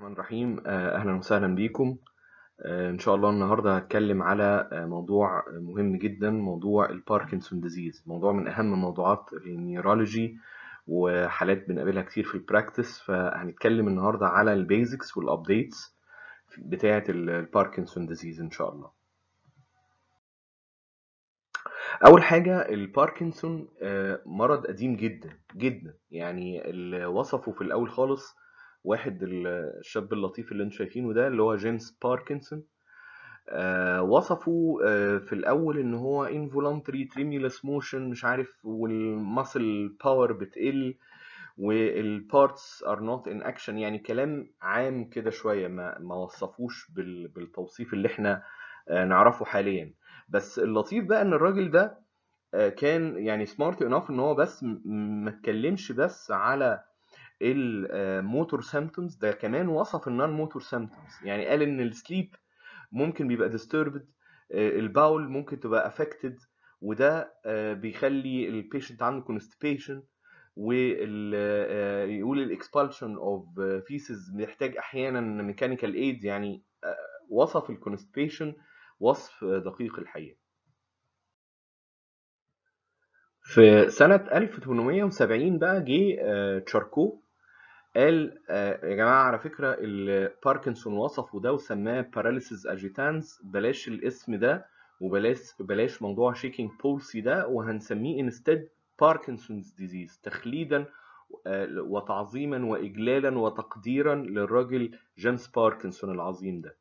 الرحمن الرحيم. أهلا وسهلا بيكم. إن شاء الله النهاردة هتكلم على موضوع مهم جدا، موضوع الباركنسون ديزيز، موضوع من أهم موضوعات النيورولوجي وحالات بنقابلها كتير في البراكتس. فهنتكلم النهاردة على البيزكس والأبديتس بتاعة الباركنسون ديزيز إن شاء الله. أول حاجة، الباركنسون مرض قديم جدا جدا، يعني اللي وصفه في الأول خالص واحد الشاب اللطيف اللي انتوا شايفينه ده اللي هو جيمس باركنسون. وصفه في الأول إن هو involuntary tremulous motion مش عارف، والمسل باور بتقل والبارتس are not in action، يعني كلام عام كده شوية، ما وصفوش بالتوصيف اللي احنا نعرفه حاليا. بس اللطيف بقى ان الراجل ده كان يعني سمارت اناف ان هو بس ما اتكلمش بس على الموتور سيمبتومز، ده كمان وصف النون موتور سيمبتومز، يعني قال ان السليب ممكن بيبقى ديستربد، الباول ممكن تبقى افكتد، وده بيخلي البيشنت عنده كونستيبيشن، ويقول الاكسبالشن اوف فيسز محتاج احيانا ميكانيكال ايد، يعني وصف الكونستيبيشن وصف دقيق الحقيقة. في سنة 1870 بقى جه تشاركو قال يا جماعة على فكرة الباركنسون وصفه ده وسماه Paralysis Agitans، بلاش الاسم ده وبلاش موضوع Shaking Palsy ده، وهنسميه انستد Parkinson's Disease، تخليدا وتعظيما وإجلالا وتقديرا للراجل جيمس باركنسون العظيم ده.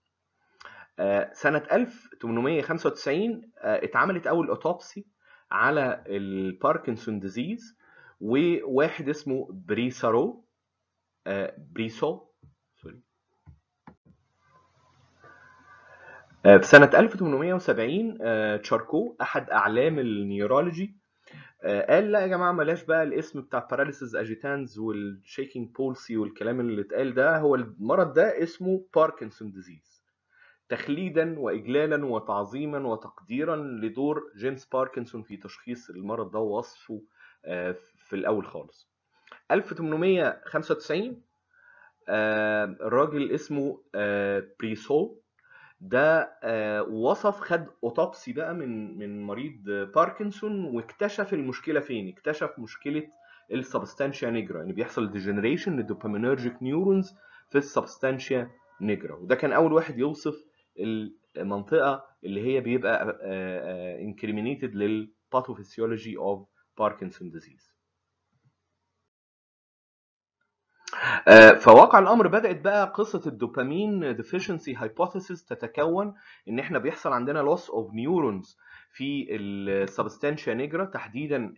سنة 1895 اتعملت أول أوتوبسي على الباركنسون ديزيز، وواحد اسمه بريسو في سنة 1870 تشاركو أحد أعلام النيورولوجي قال لا يا جماعة ملاش بقى الاسم بتاع باراليسيس أجيتانز والشيكينج بولسي والكلام اللي اتقال ده، هو المرض ده اسمه باركنسون ديزيز، تخليدا وإجلالا وتعظيما وتقديرا لدور جيمس باركنسون في تشخيص المرض ده ووصفه في الأول خالص. 1895 الراجل اسمه بريسو ده وصف، خد أوتوبسي بقى من مريض باركنسون، واكتشف المشكلة فين؟ اكتشف مشكلة السبستانشيا نيجرا، يعني بيحصل ديجنريشن للدوبامينرجيك نيورونز في السبستانشيا نيجرا، وده كان أول واحد يوصف المنطقة اللي هي بيبقى incriminated للpathophysiology of Parkinson's disease. فواقع الأمر بدأت بقى قصة الدوبامين deficiency hypothesis تتكون، إن إحنا بيحصل عندنا loss of neurons في السبستانشيا نيجرا، تحديدا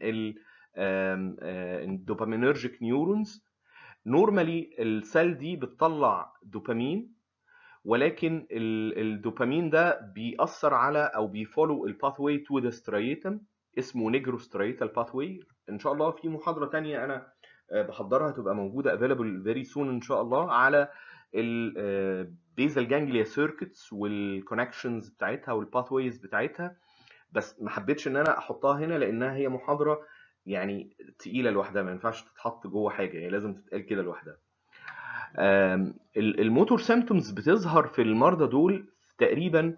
الدوبامينرجيك neurons. نورمالي السل دي بتطلع دوبامين، ولكن الدوبامين ده بيأثر على أو بيفولو الباثوي تو ذا سترياتم اسمه نيجرو-سترياتال باثوي. إن شاء الله في محاضرة تانية أنا بحضرها تبقى موجودة available very soon إن شاء الله، على البيزال جانجليا سيركتس والكونكشنز بتاعتها والباثويز بتاعتها، بس ما حبيتش إن أنا أحطها هنا لأنها هي محاضرة يعني تقيلة لوحدها، ما ينفعش تتحط جوه حاجة، يعني لازم تتقال كده لوحدها. الموتور سيمبتومز بتظهر في المرضى دول تقريبا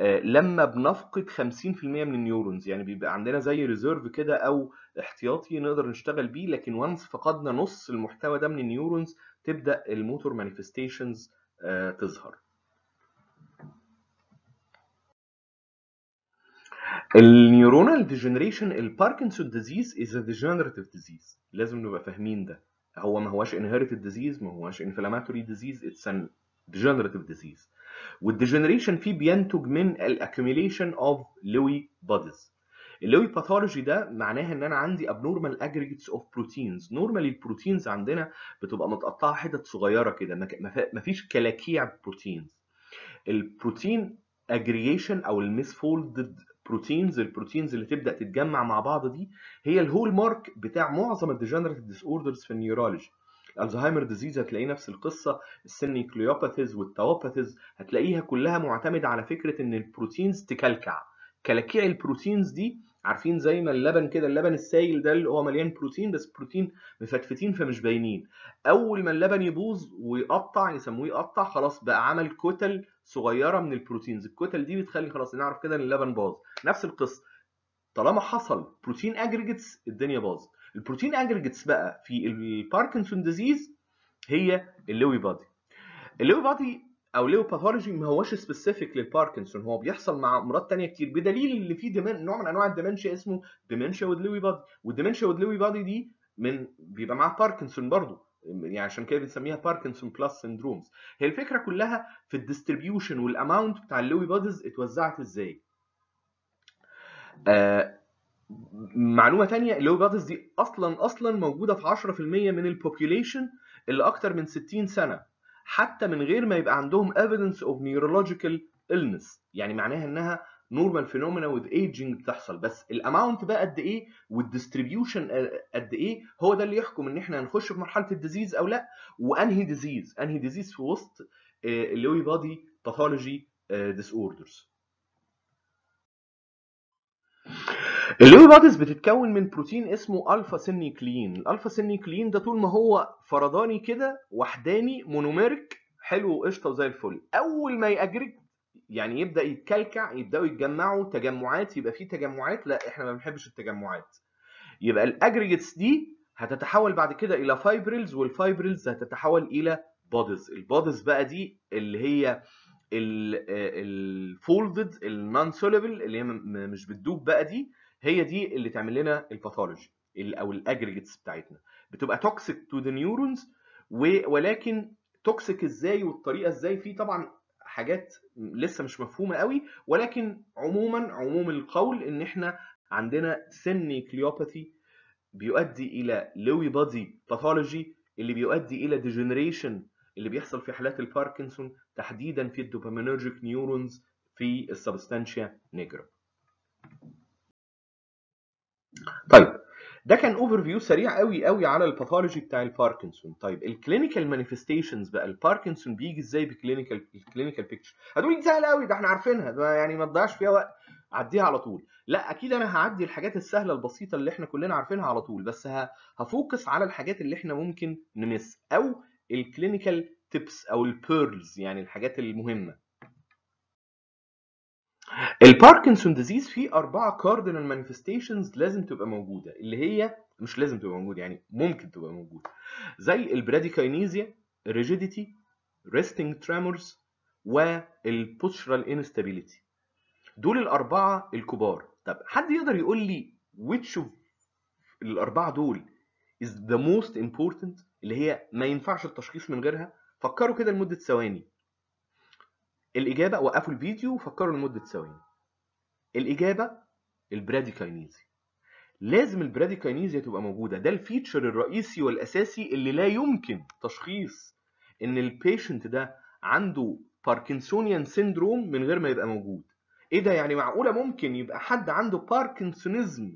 لما بنفقد 50% من النيورونز، يعني بيبقى عندنا زي ريزيرف كده او احتياطي نقدر نشتغل بيه، لكن وانس فقدنا نص المحتوى ده من النيورونز تبدا الموتور مانيفستيشنز تظهر. النيورونال ديجنريشن، الباركنسون ديزيز از ا ديجنريتيف ديزيز، لازم نبقى فاهمين ده، هو ما هواش انهيرتد ديزيز، ما هواش انفلاماتوري ديزيز، اتس ان ديجنريتيف ديزيز. والديجنريشن فيه بينتج من الاكيوميليشن اوف لوي بوديز. اللوي باثولوجي ده معناها ان انا عندي ابنورمال اجريجيتس اوف بروتينز، نورمالي البروتينز عندنا بتبقى متقطعه حتت صغيره كده، ما فيش كلاكيع بروتينز. البروتين اجريجيشن او المسفولدد بروتينز، البروتينز اللي تبدا تتجمع مع بعض دي، هي الهول مارك بتاع معظم الديجنريتيف ديس اوردرز في النيورولوجي. الزهايمر ديزيز هتلاقيه نفس القصه، السينوكليوباثيز والتوباثيز هتلاقيها كلها معتمده على فكره ان البروتينز تكلكع، كلاكيع البروتينز دي عارفين زي ما اللبن كده، اللبن السائل ده اللي هو مليان بروتين، بس بروتين مفتفتين فمش باينين. اول ما اللبن يبوظ ويقطع يسموه يقطع، خلاص بقى عمل كتل صغيره من البروتينز، الكتل دي بتخلي خلاص نعرف كده ان اللبن باظ. نفس القصه طالما حصل بروتين اجريجيتس الدنيا باظت. البروتين اجريجيتس بقى في الباركنسون ديزيز هي اللوي بادي. اللوي بادي او ليو باثولوجي ما هوش سبيسيفيك للباركنسون، هو بيحصل مع امراض ثانيه كتير، بدليل اللي فيه نوع من انواع الدمنشيا اسمه دمنشيا with Lewy body، والدمنشيا with Lewy body دي بيبقى معاها باركنسون برضه، يعني عشان كده بنسميها باركنسون بلس سندرومز. هي الفكره كلها في الديستريبيوشن والاماونت بتاع اللوي باديز اتوزعت ازاي. معلومه ثانيه، اللوي باديز دي اصلا موجوده في 10% من البوبيوليشن اللي اكتر من 60 سنه، حتى من غير ما يبقى عندهم evidence of neurological illness، يعني معناها انها normal phenomena with aging بتحصل، بس الاماونت بقى قد ايه والديستريبيوشن قد ايه هو ده اللي يحكم ان احنا هنخش في مرحله الديزيز او لا، وانهي ديزيز في وسط اللوي بادي باثولوجي ديس اوردرز. اللوي باديز بتتكون من بروتين اسمه الفا سينيوكلين. الالفا سينيوكلين ده طول ما هو فرداني كده وحداني مونوميرك حلو وقشطه وزي الفل، اول ما يأجرج يعني يبدا يتكلكع، يبداوا يتجمعوا تجمعات، يبقى في تجمعات، لا احنا ما بنحبش التجمعات، يبقى الاجريجيتس دي هتتحول بعد كده الى فايبريلز، والفايبريلز هتتحول الى بوديز. البوديز بقى دي اللي هي الفولدد النون سوليبل اللي هي مش بتدوب بقى، دي هي دي اللي تعمل لنا الباثولوجي او الاجريجيتس بتاعتنا، بتبقى توكسيك تو ذا نيورونز. ولكن توكسيك ازاي والطريقه ازاي، في طبعا حاجات لسه مش مفهومه قوي، ولكن عموما عموم القول ان احنا عندنا سينيوكليوباثي بيؤدي الى لوي بادي باثولوجي اللي بيؤدي الى ديجنريشن اللي بيحصل في حالات الباركنسون، تحديدا في الدوبامينرجيك نيورونز في السبستانشيا نيجرا. طيب ده كان اوفر فيو سريع قوي قوي على الباثولوجي بتاع الباركنسون. طيب الكلينيكال مانيفستيشنز بقى، الباركنسون بيجي ازاي بالكلينيكال بيكتشر؟ هتقولي دي سهله قوي، ده احنا عارفينها، ده يعني ما تضيعش فيها وقت عديها على طول. لا اكيد انا هعدي الحاجات السهله البسيطه اللي احنا كلنا عارفينها على طول، بس هفوكس على الحاجات اللي احنا ممكن نمس، او الكلينيكال تيبس او البيرلز، يعني الحاجات المهمه. الباركنسون ديزيز فيه 4 كاردينال مانيفستيشنز لازم تبقى موجوده، اللي هي مش لازم تبقى موجوده يعني ممكن تبقى موجوده، زي البراديكاينيزيا، الريجيديتي، ريستنج تريمورز، والبوستشرال انستابيليتي. دول الاربعه الكبار. طب حد يقدر يقول لي which of الاربعه دول is the most important، اللي هي ما ينفعش التشخيص من غيرها؟ فكروا كده لمده ثواني. الإجابة، وقفوا الفيديو وفكروا لمدة ثواني. الإجابة البراديكاينيزيا. لازم البراديكاينيزيا تبقى موجودة، ده الفيتشر الرئيسي والأساسي اللي لا يمكن تشخيص إن البيشنت ده عنده باركنسونيان سيندروم من غير ما يبقى موجود. إيه ده يعني؟ معقولة ممكن يبقى حد عنده باركنسونيزم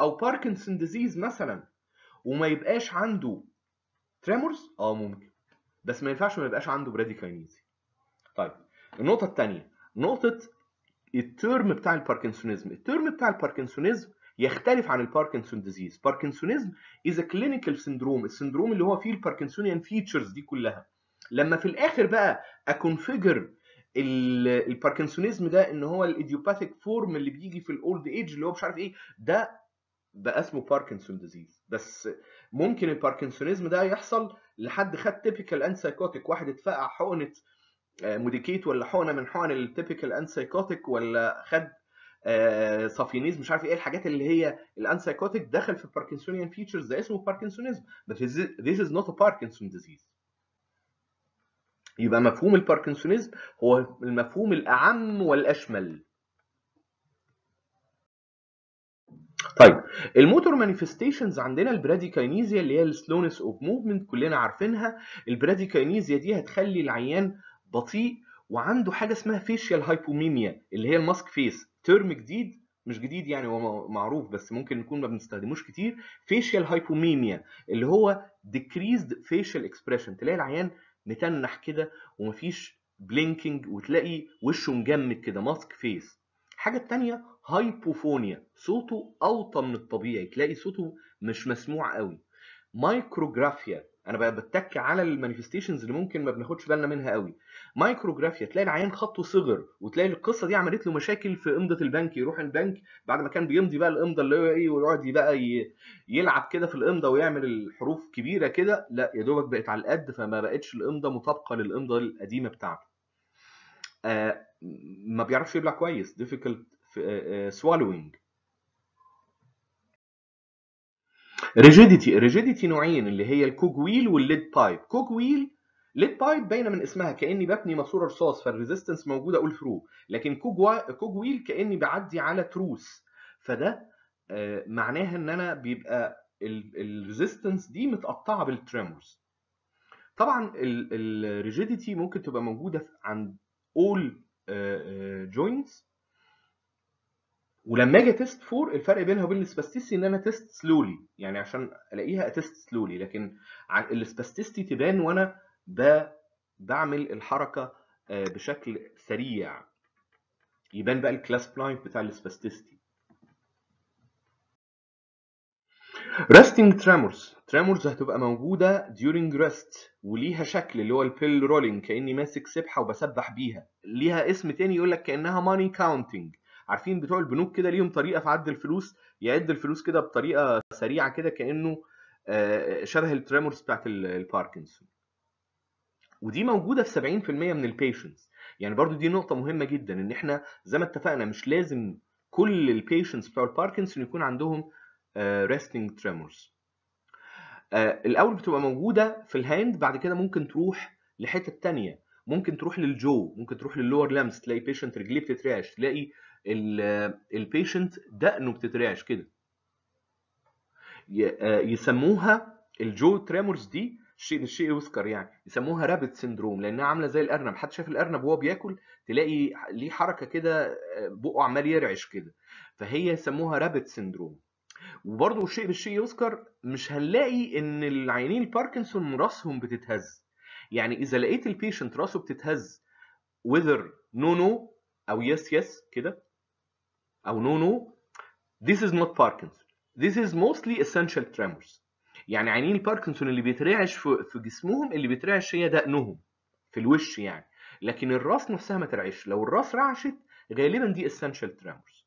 أو باركنسون ديزيز مثلا وما يبقاش عنده تريمورز؟ آه ممكن، بس ما ينفعش ما يبقاش عنده براديكاينيزيا. طيب النقطة الثانية، نقطة الترم بتاع الباركنسونيزم. الترم بتاع الباركنسونيزم يختلف عن الباركنسون ديزيز. باركنسونيزم از كلينيكال سندروم، السندروم اللي هو فيه الباركنسونيان فيتشرز دي كلها. لما في الاخر بقى اكونفيجر الباركنسونيزم ده ان هو الايديوباثيك فورم اللي بيجي في الاولد ايج اللي هو مش عارف ايه ده، بقى اسمه باركنسون ديزيز. بس ممكن الباركنسونيزم ده يحصل لحد خد تيبيكال ان سايكوتيك، واحد اتفقع حقنة موديكيت ولا حقنه من حقن التيبيكال ان سايكوتيك، ولا خد صافينيز مش عارف ايه الحاجات اللي هي الان سايكوتيك، دخل في الباركنسونيان فيتشرز، ده اسمه باركنسونيزم. بس this is not a Parkinson disease. يبقى مفهوم الباركنسونيزم هو المفهوم الاعم والاشمل. طيب الموتور مانيفستيشنز عندنا البراديكاينيزيا اللي هي السلونس اوف موفمنت، كلنا عارفينها. البراديكاينيزيا دي هتخلي العيان بطيء وعنده حاجه اسمها فيشيال هايبوميميا اللي هي الماسك فيس، ترم جديد مش جديد يعني هو معروف بس ممكن نكون ما بنستخدموش كتير. فيشيال هايبوميميا اللي هو ديكريزد فيشيال اكسبريشن، تلاقي العيان متنح كده ومفيش بلينكينج وتلاقي وشه مجمد كده، ماسك فيس. الحاجه الثانيه هايبوفونيا، صوته أوطى من الطبيعي، تلاقي صوته مش مسموع قوي. مايكروجرافيا، انا بقى بتك على المانيفستيشنز اللي ممكن ما بناخدش بالنا منها قوي. مايكروجرافيا، تلاقي العيان خطه صغر، وتلاقي القصه دي عملت له مشاكل في امضه البنك، يروح البنك بعد ما كان بيمضي بقى الامضه اللي هو ايه، ويقعد بقى يلعب كده في الامضه ويعمل الحروف كبيره كده، لا يا دوبك بقت على القد، فما بقتش الامضه مطابقه للامضه القديمه بتاعته. ما بيعرفش يبلع كويس، difficult swallowing. ريجيديتي، ريجيديتي نوعين اللي هي الكوجويل والليد بايب. كوجويل، ليد بايب باينه من اسمها، كاني ببني ماسوره رصاص فالريزيستنس موجوده اول ثرو، لكن كوجويل كاني بعدي على تروس، فده معناها ان انا بيبقى الريزيستنس دي متقطعه بالتريمورز. طبعا الريجيديتي ممكن تبقى موجوده عند اول جوينتس، ولما اجي تيست فور الفرق بينها وبين السباستيستي ان انا تيست سلولي، يعني عشان الاقيها اتست سلولي، لكن السباستيستي تبان وانا بعمل الحركه بشكل سريع، يبان بقى الكلاس بلايند بتاع السباستيستي. ريستنج تريمورز، تريمورز هتبقى موجوده ديورنج ريست، وليها شكل اللي هو البيل رولينج، كاني ماسك سبحه وبسبح بيها. ليها اسم تاني يقول لك كانها ماني كاونتنج، عارفين بتوع البنوك كده ليهم طريقه في عد الفلوس، يعد الفلوس كده بطريقه سريعه كده، كانه شبه التريمورز بتاعت الباركنسون. ودي موجوده في 70% من البيشنتس، يعني برضو دي نقطه مهمه جدا، ان احنا زي ما اتفقنا مش لازم كل البيشنتس بتوع الباركنسون يكون عندهم ريستنج تريمورز. الاول بتبقى موجوده في الهاند، بعد كده ممكن تروح لحته ثانيه، ممكن تروح للجو، ممكن تروح لللور لامس، تلاقي بيشنت رجليه بتترعش، تلاقي البيشنت دقنه بتترعش كده. يسموها الجو تريمورز دي، الشيء يذكر يعني، يسموها رابت سندروم لانها عامله زي الارنب، حد شاف الارنب وهو بياكل تلاقي ليه حركه كده بقه عمال يرعش كده، فهي يسموها رابت سندروم. وبرده الشيء بالشيء يذكر، مش هنلاقي ان العيانين الباركنسون راسهم بتتهز، يعني اذا لقيت البيشنت راسه بتتهز whether no او yes كده او no this is not Parkinson, this is mostly essential tremors. يعني عينين الباركنسون اللي بيترعش في جسمهم، اللي بيترعش هي دقنهم في الوش يعني، لكن الراس نفسها ما ترعش، لو الراس رعشت غالبا دي essential tremors.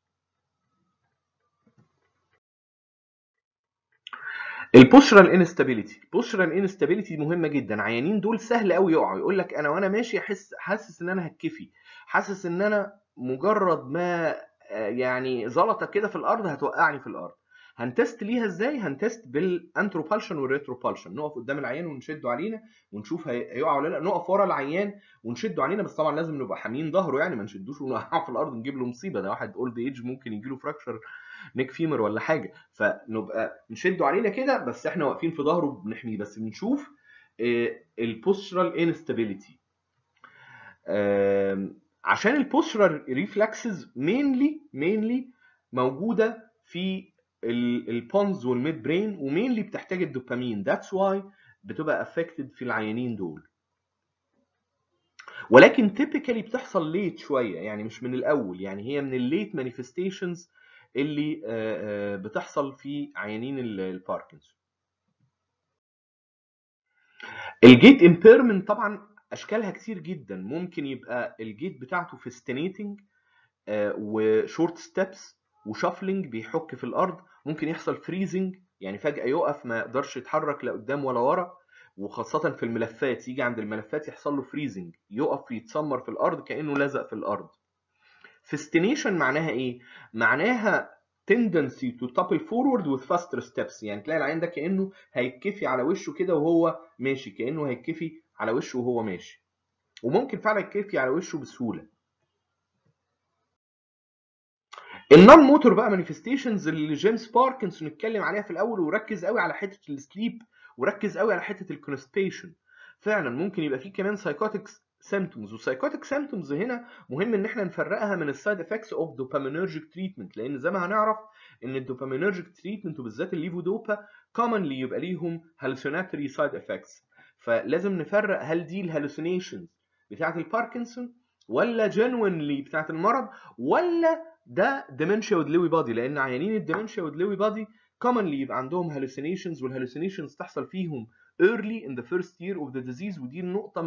البوسترال انستابيليتي، البوسترال انستابيليتي مهمه جدا، عيانين دول سهل قوي يقعوا، يقول لك انا وانا ماشي حاسس ان انا هتكفي، حاسس ان انا مجرد ما يعني زلطه كده في الارض هتوقعني في الارض. هنتست ليها ازاي؟ هنتست بالانتروبالشن والريتروبالشن، نقف قدام العيان ونشده علينا ونشوف هيقع ولا لا، نقف ورا العيان ونشده علينا، بس طبعا لازم نبقى حاميين ظهره يعني، ما نشدوش ونقعه في الارض نجيب له مصيبه، ده واحد اولد ايج ممكن يجي له فراكشر نيك فيمر ولا حاجه، فنبقى نشده علينا كده بس احنا واقفين في ظهره بنحميه، بس بنشوف البوسترال انستابيليتي. عشان البوسترال ريفلكسز مينلي موجوده في البونز والميد برين، ومينلي بتحتاج الدوبامين، ذاتس واي بتبقى افكتد في العيانين دول، ولكن تيبيكالي بتحصل ليت شويه، يعني مش من الاول، يعني هي من الليت مانيفستيشنز اللي بتحصل في عيانين الباركنسون. الجيت امبيرمنت طبعا اشكالها كتير جدا، ممكن يبقى الجيت بتاعته فيستينيتنج وشورت ستيبس وشافلنج، بيحك في الارض، ممكن يحصل فريزنج يعني فجاه يقف ما يقدرش يتحرك لا قدام ولا ورا، وخاصه في الملفات، يجي عند الملفات يحصل له فريزنج، يقف يتسمر في الارض كانه لزق في الارض. فستينيشن معناها ايه؟ معناها تندنسي تو تابل فورورد وذ فاستر ستيبس، يعني تلاقي العين ده كانه هيتكفي على وشه كده وهو ماشي، كانه هيتكفي على وشه وهو ماشي، وممكن فعلا يتكفي على وشه بسهوله. النون موتور بقى مانيفستيشنز اللي جيمس باركنسون اتكلم عليها في الاول، وركز قوي على حته السليب، وركز قوي على حته الكونستيبيشن، فعلا ممكن يبقى فيه كمان سايكوتكس سيمتومز، والسايكوتيك سيمتومز هنا مهم ان احنا نفرقها من السايد افكتس اوف دوبامينرجيك تريتمنت، لان زي ما هنعرف ان الدوبامينرجيك تريتمنت وبالذات الليفودوبا كومنلي يبقى ليهم هالوسيناتري سايد افكتس، فلازم نفرق هل دي الهالوسينيشنز بتاعه الباركنسون ولا جينوينلي بتاعه المرض، ولا ده ديمنشيا وذ لوي بادي، لان عيانين الديمنشيا وذ لوي بادي commonly يبقى عندهم hallucinations، والhallucinations تحصل فيهم early in the first year of the disease، ودي النقطة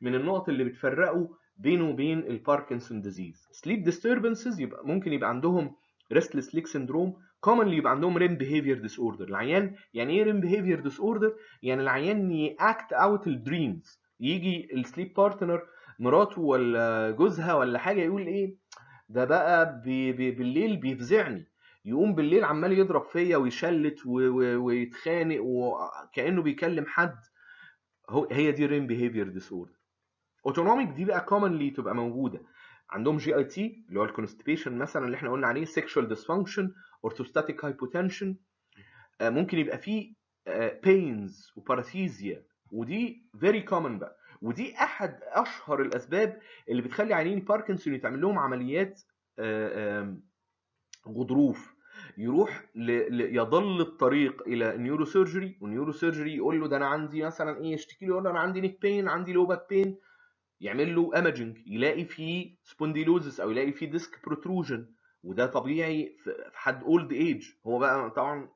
من النقط اللي بتفرقوا بينه وبين الباركنسون ديزيز. sleep disturbances يبقى ممكن يبقى عندهم restless leg syndrome، commonly يبقى عندهم REM behavior disorder. العيان يعني ايه REM behavior disorder؟ يعني العيان يact out الدريمز، يجي السليب بارتنر مراته ولا جوزها ولا حاجة يقول ايه ده بقى بالليل بيفزعني، يقوم بالليل عمال يضرب فيا ويشلت ويتخانق وكأنه بيكلم حد، هي دي ريم بيهيفير ديسوردر. اوتونوميك دي بقى كومنلي تبقى موجوده عندهم جي اي تي اللي هو الكونستيبيشن مثلا اللي احنا قلنا عليه، سيكشوال ديسفانكشن، اورثوستاتيك هايبوتنشن، ممكن يبقى فيه بينز وباراسيزيا، ودي فيري كومن بقى، ودي احد اشهر الاسباب اللي بتخلي عيانين باركنسون يتعمل لهم عمليات غضروف، يروح يضل الطريق الى نيوروسيرجري، والنيوروسيرجري يقول له ده انا عندي مثلا ايه، يشتكي له يقول له انا عندي نيك بين، عندي لو باك بين، يعمل له اماجنج، يلاقي فيه سبونديلوزس او يلاقي فيه ديسك بروتروجن، وده طبيعي في حد اولد ايج. هو بقى طبعا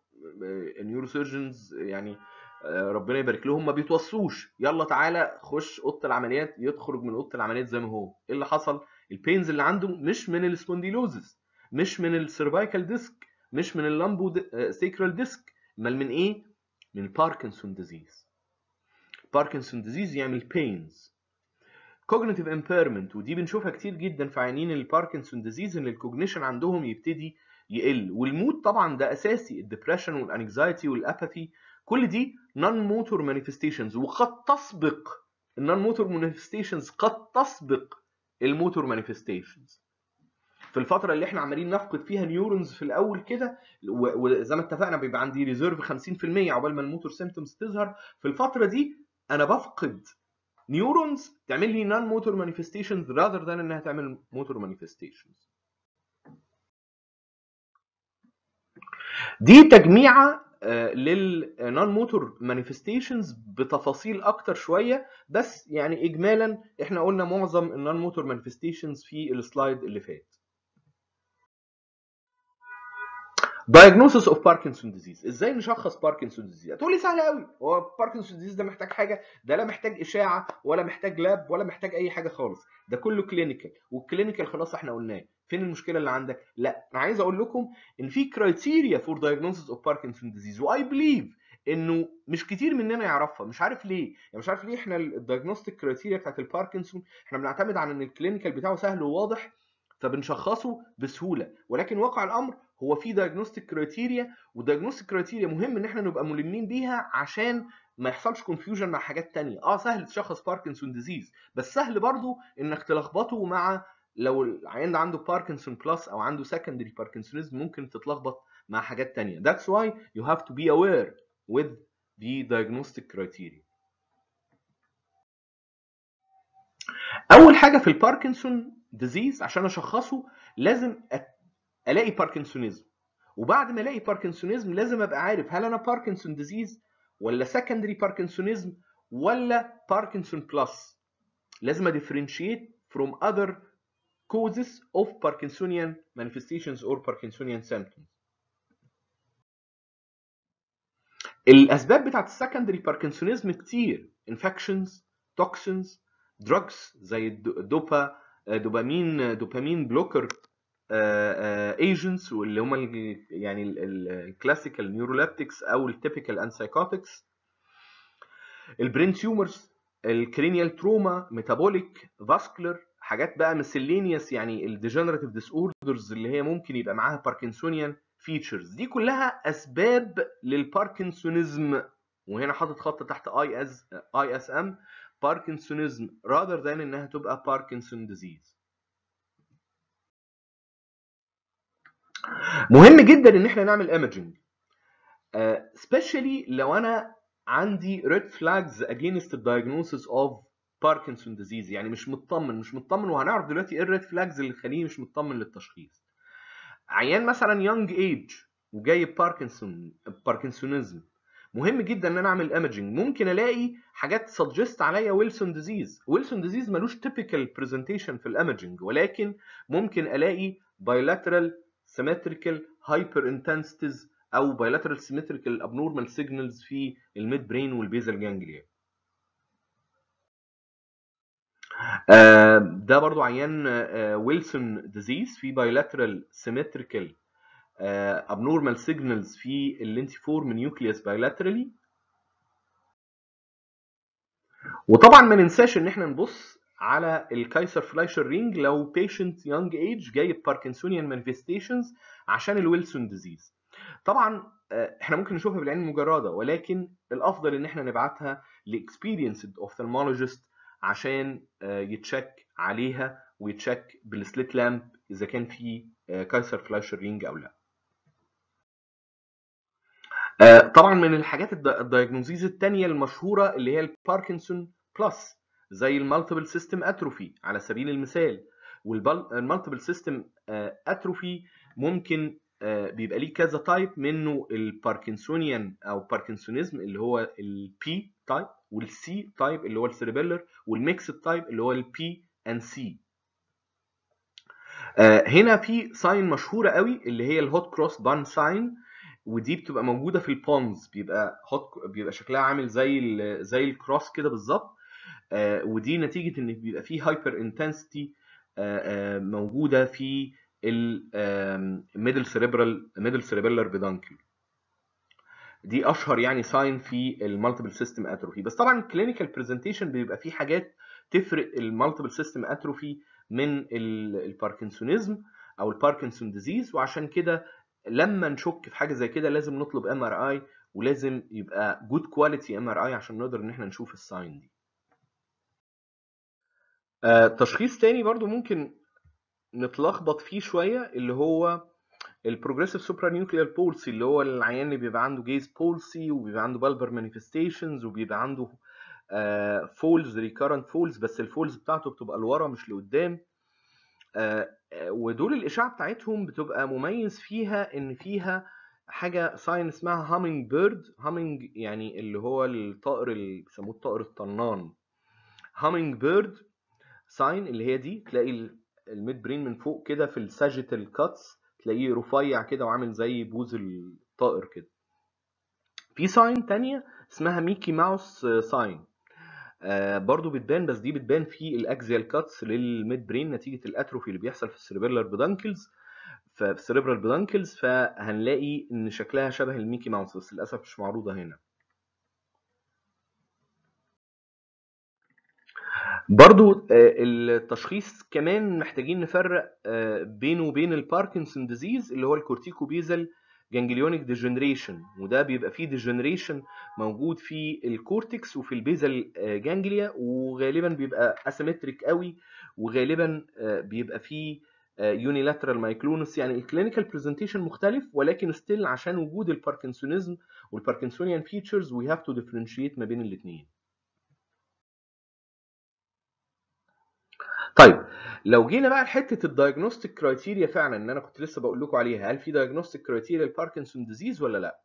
النيوروسيرجنز يعني ربنا يبارك لهم ما بيتوصوش، يلا تعالى خش اوضه العمليات، يخرج من اوضه العمليات زي ما هو، ايه اللي حصل؟ البينز اللي عنده مش من السبونديلوزس، مش من السيرفايكال ديسك، مش من اللامبو سيكرال ديسك، امال من ايه؟ من باركنسون ديزيز. باركنسون ديزيز يعمل بينز. كوجنيتيف امبيرمنت، ودي بنشوفها كتير جدا في عيانين الباركنسون ديزيز، ان الكوجنيشن عندهم يبتدي يقل، والمود طبعا ده اساسي، الدبريشن والانكزايتي والاباثي كل دي نون موتور مانيفستيشنز، وقد تسبق النون موتور مانيفستيشنز، قد تسبق الموتور مانيفستيشنز. في الفترة اللي احنا عمالين نفقد فيها نيورونز في الأول كده، وزي ما اتفقنا بيبقى عندي ريزيرف 50% عقبال ما الموتور سيمتومز تظهر، في الفترة دي أنا بفقد نيورونز تعمل لي نون موتور مانيفستيشنز rather than إنها تعمل موتور مانيفستيشنز. دي تجميعة للنون موتور مانيفستيشنز بتفاصيل اكتر شويه، بس يعني اجمالا احنا قلنا معظم النون موتور مانيفستيشنز في السلايد اللي فات. دايجنوسيس اوف باركنسون ديزيز، ازاي نشخص باركنسون ديزيز؟ هتقول لي سهل قوي، هو باركنسون ديزيز ده محتاج حاجه؟ ده لا محتاج اشاعه ولا محتاج لاب ولا محتاج اي حاجه خالص، ده كله كلينيكال، والكلينيكال خلاص احنا قلناه. فين المشكله اللي عندك؟ لا، انا عايز اقول لكم ان في كرايتيريا فور دايجنوسيس اوف باركنسون ديزيز، واي بليف انه مش كتير مننا يعرفها، مش عارف ليه، يعني مش عارف ليه احنا الدايجنوستيك كرايتيريا بتاعت الباركنسون احنا بنعتمد على ان الكلينيكال بتاعه سهل وواضح فبنشخصه بسهوله، ولكن واقع الامر هو في دايجنوستيك كرايتيريا، والدايجنوستيك كرايتيريا مهم ان احنا نبقى ملمين بيها عشان ما يحصلش كونفيوجن مع حاجات تانية. سهل تشخص باركنسون ديزيز، بس سهل برضو انك تلخبطه مع، لو العيان ده عنده باركنسون بلس او عنده سكندري باركنسونيزم ممكن تتلخبط مع حاجات تانية. That's why you have to be aware with the diagnostic criteria. اول حاجة في الباركنسون ديزيز عشان اشخصه لازم الاقي باركنسونيزم، وبعد ما الاقي باركنسونيزم لازم ابقى عارف هل انا باركنسون ديزيز ولا سكندري باركنسونيزم ولا باركنسون بلس. لازم اديفرنشيت from other causes of Parkinsonian manifestations or Parkinsonian symptoms. الاسباب بتاعت السكندري باركنسونيزم كتير، infections، toxins، drugs زي الدوبا، دوبامين بلوكر agents واللي هم يعني الكلاسيكال نيورولابتكس او التيبيكال اند سايكوتكس، البرين تيومرز، الكرينيال تروما، ميتابوليك، فاسكولار، حاجات بقى مسيلينيوس يعني الديجنراتيف ديس اوردرز اللي هي ممكن يبقى معاها باركنسونيان فيتشرز. دي كلها اسباب للباركنسونيزم، وهنا حاطط خط تحت ISM باركنسونيزم rather than انها تبقى باركنسون ديزيز. مهم جدا ان احنا نعمل imaging especially لو انا عندي red flags against the diagnosis of Parkinson disease، يعني مش مطمن، وهنعرف دلوقتي ايه الred flags اللي تخليه مش مطمن للتشخيص. عيان مثلا young age وجاي باركنسونيزم، مهم جدا ان انا اعمل imaging، ممكن الاقي حاجات suggest عليا ويلسون ديزيز. ويلسون ديزيز ملوش typical presentation في الاماجنج، ولكن ممكن الاقي bilateral symmetrical hyperintensities أو bilateral symmetrical abnormal signals في الميد برين والبيزل جانجليا. ده برضو عيان ويلسون ديزيز في bilateral symmetrical abnormal signals في اللينسيفورم نيوكليوس bilaterally. وطبعا ما ننساش ان احنا نبص على الكايسر فلايشر رينج لو بيشنت يونج ايج جايب باركنسونيان مانيفيستيشنز عشان الويلسون ديزيز. طبعا احنا ممكن نشوفها بالعين المجرده، ولكن الافضل ان احنا نبعتها لاكسبيرينسد اوفثالمولوجيست عشان يتشك عليها ويتشك بالسليت لامب اذا كان في كايسر فلايشر رينج او لا. طبعا من الحاجات الدايجنوزيز الثانيه المشهوره اللي هي الباركنسون بلس، زي المالتيبل سيستم اتروفي على سبيل المثال. والمالتيبل سيستم اتروفي ممكن بيبقى ليه كذا تايب، منه الباركنسونيان او باركنسونيزم اللي هو البي تايب، والسي تايب اللي هو السيربيلر، والميكس تايب اللي هو البي اند سي. هنا في ساين مشهوره قوي اللي هي الهوت كروس بان ساين، ودي بتبقى موجوده في البونز، بيبقى شكلها عامل زي الكروس كده بالظبط. ودي نتيجه ان بيبقى فيه هايبر انتنسيتي موجوده في الميدل سيريبرال ميدل سيريبيلر بيدانكل. دي اشهر يعني ساين في المالتيبل سيستم اتروفي. بس طبعا الكلينيكال برزنتيشن بيبقى فيه حاجات تفرق المالتيبل سيستم اتروفي من الباركنسونيزم او الباركنسون ديزيز، وعشان كده لما نشك في حاجه زي كده لازم نطلب MRI، ولازم يبقى جود كواليتي MRI عشان نقدر ان احنا نشوف الساين دي. تشخيص تاني برضو ممكن نتلخبط فيه شويه اللي هو البروجريسيف سوبرا نيوكليير بولسي، اللي هو العيان اللي بيبقى عنده جيز بولسي وبيبقى عنده بالبر مانيفيستيشنز وبيبقى عنده فولز ريكارنت فولز، بس الفولز بتاعته بتبقى لورا مش لقدام. ودول الاشعه بتاعتهم بتبقى مميز فيها ان فيها حاجه ساين اسمها هامينج بيرد، هامينج يعني اللي هو الطائر اللي بيسموه الطائر الطنان، هامينج بيرد ساين اللي هي دي. تلاقي الميد برين من فوق كده في الساجيتال كاتس تلاقيه رفيع كده وعامل زي بوز الطائر كده. في ساين تانية اسمها ميكي ماوس ساين، برضو بتبان، بس دي بتبان في الاكزيال كاتس للميد برين نتيجه الاتروفي اللي بيحصل في السيربيلر بيدانكلز، في السيربرال بيدانكلز، فهنلاقي ان شكلها شبه الميكي ماوس، بس للاسف مش معروضه هنا. برضو التشخيص كمان محتاجين نفرق بينه وبين الباركنسون ديزيز اللي هو الكورتيكو بيزل جانجليونيك ديجنريشن، وده بيبقى فيه ديجنريشن موجود في الكورتكس وفي البيزل جانجليا، وغالبا بيبقى اسيمتريك قوي، وغالبا بيبقى فيه يونيلاترال مايكلونس. يعني الكلينيكال برزنتيشن مختلف، ولكن ستيل عشان وجود الباركنسونيزم والباركنسونيان فيتشرز وي هاف تو ديفرنشيت ما بين الاثنين. طيب لو جينا بقى لحته الدايجنوستيك كرايتيريا فعلا اللي انا كنت لسه بقول لكم عليها، هل في دايجنوستيك كرايتيريا للباركنسون ديزيز ولا لا؟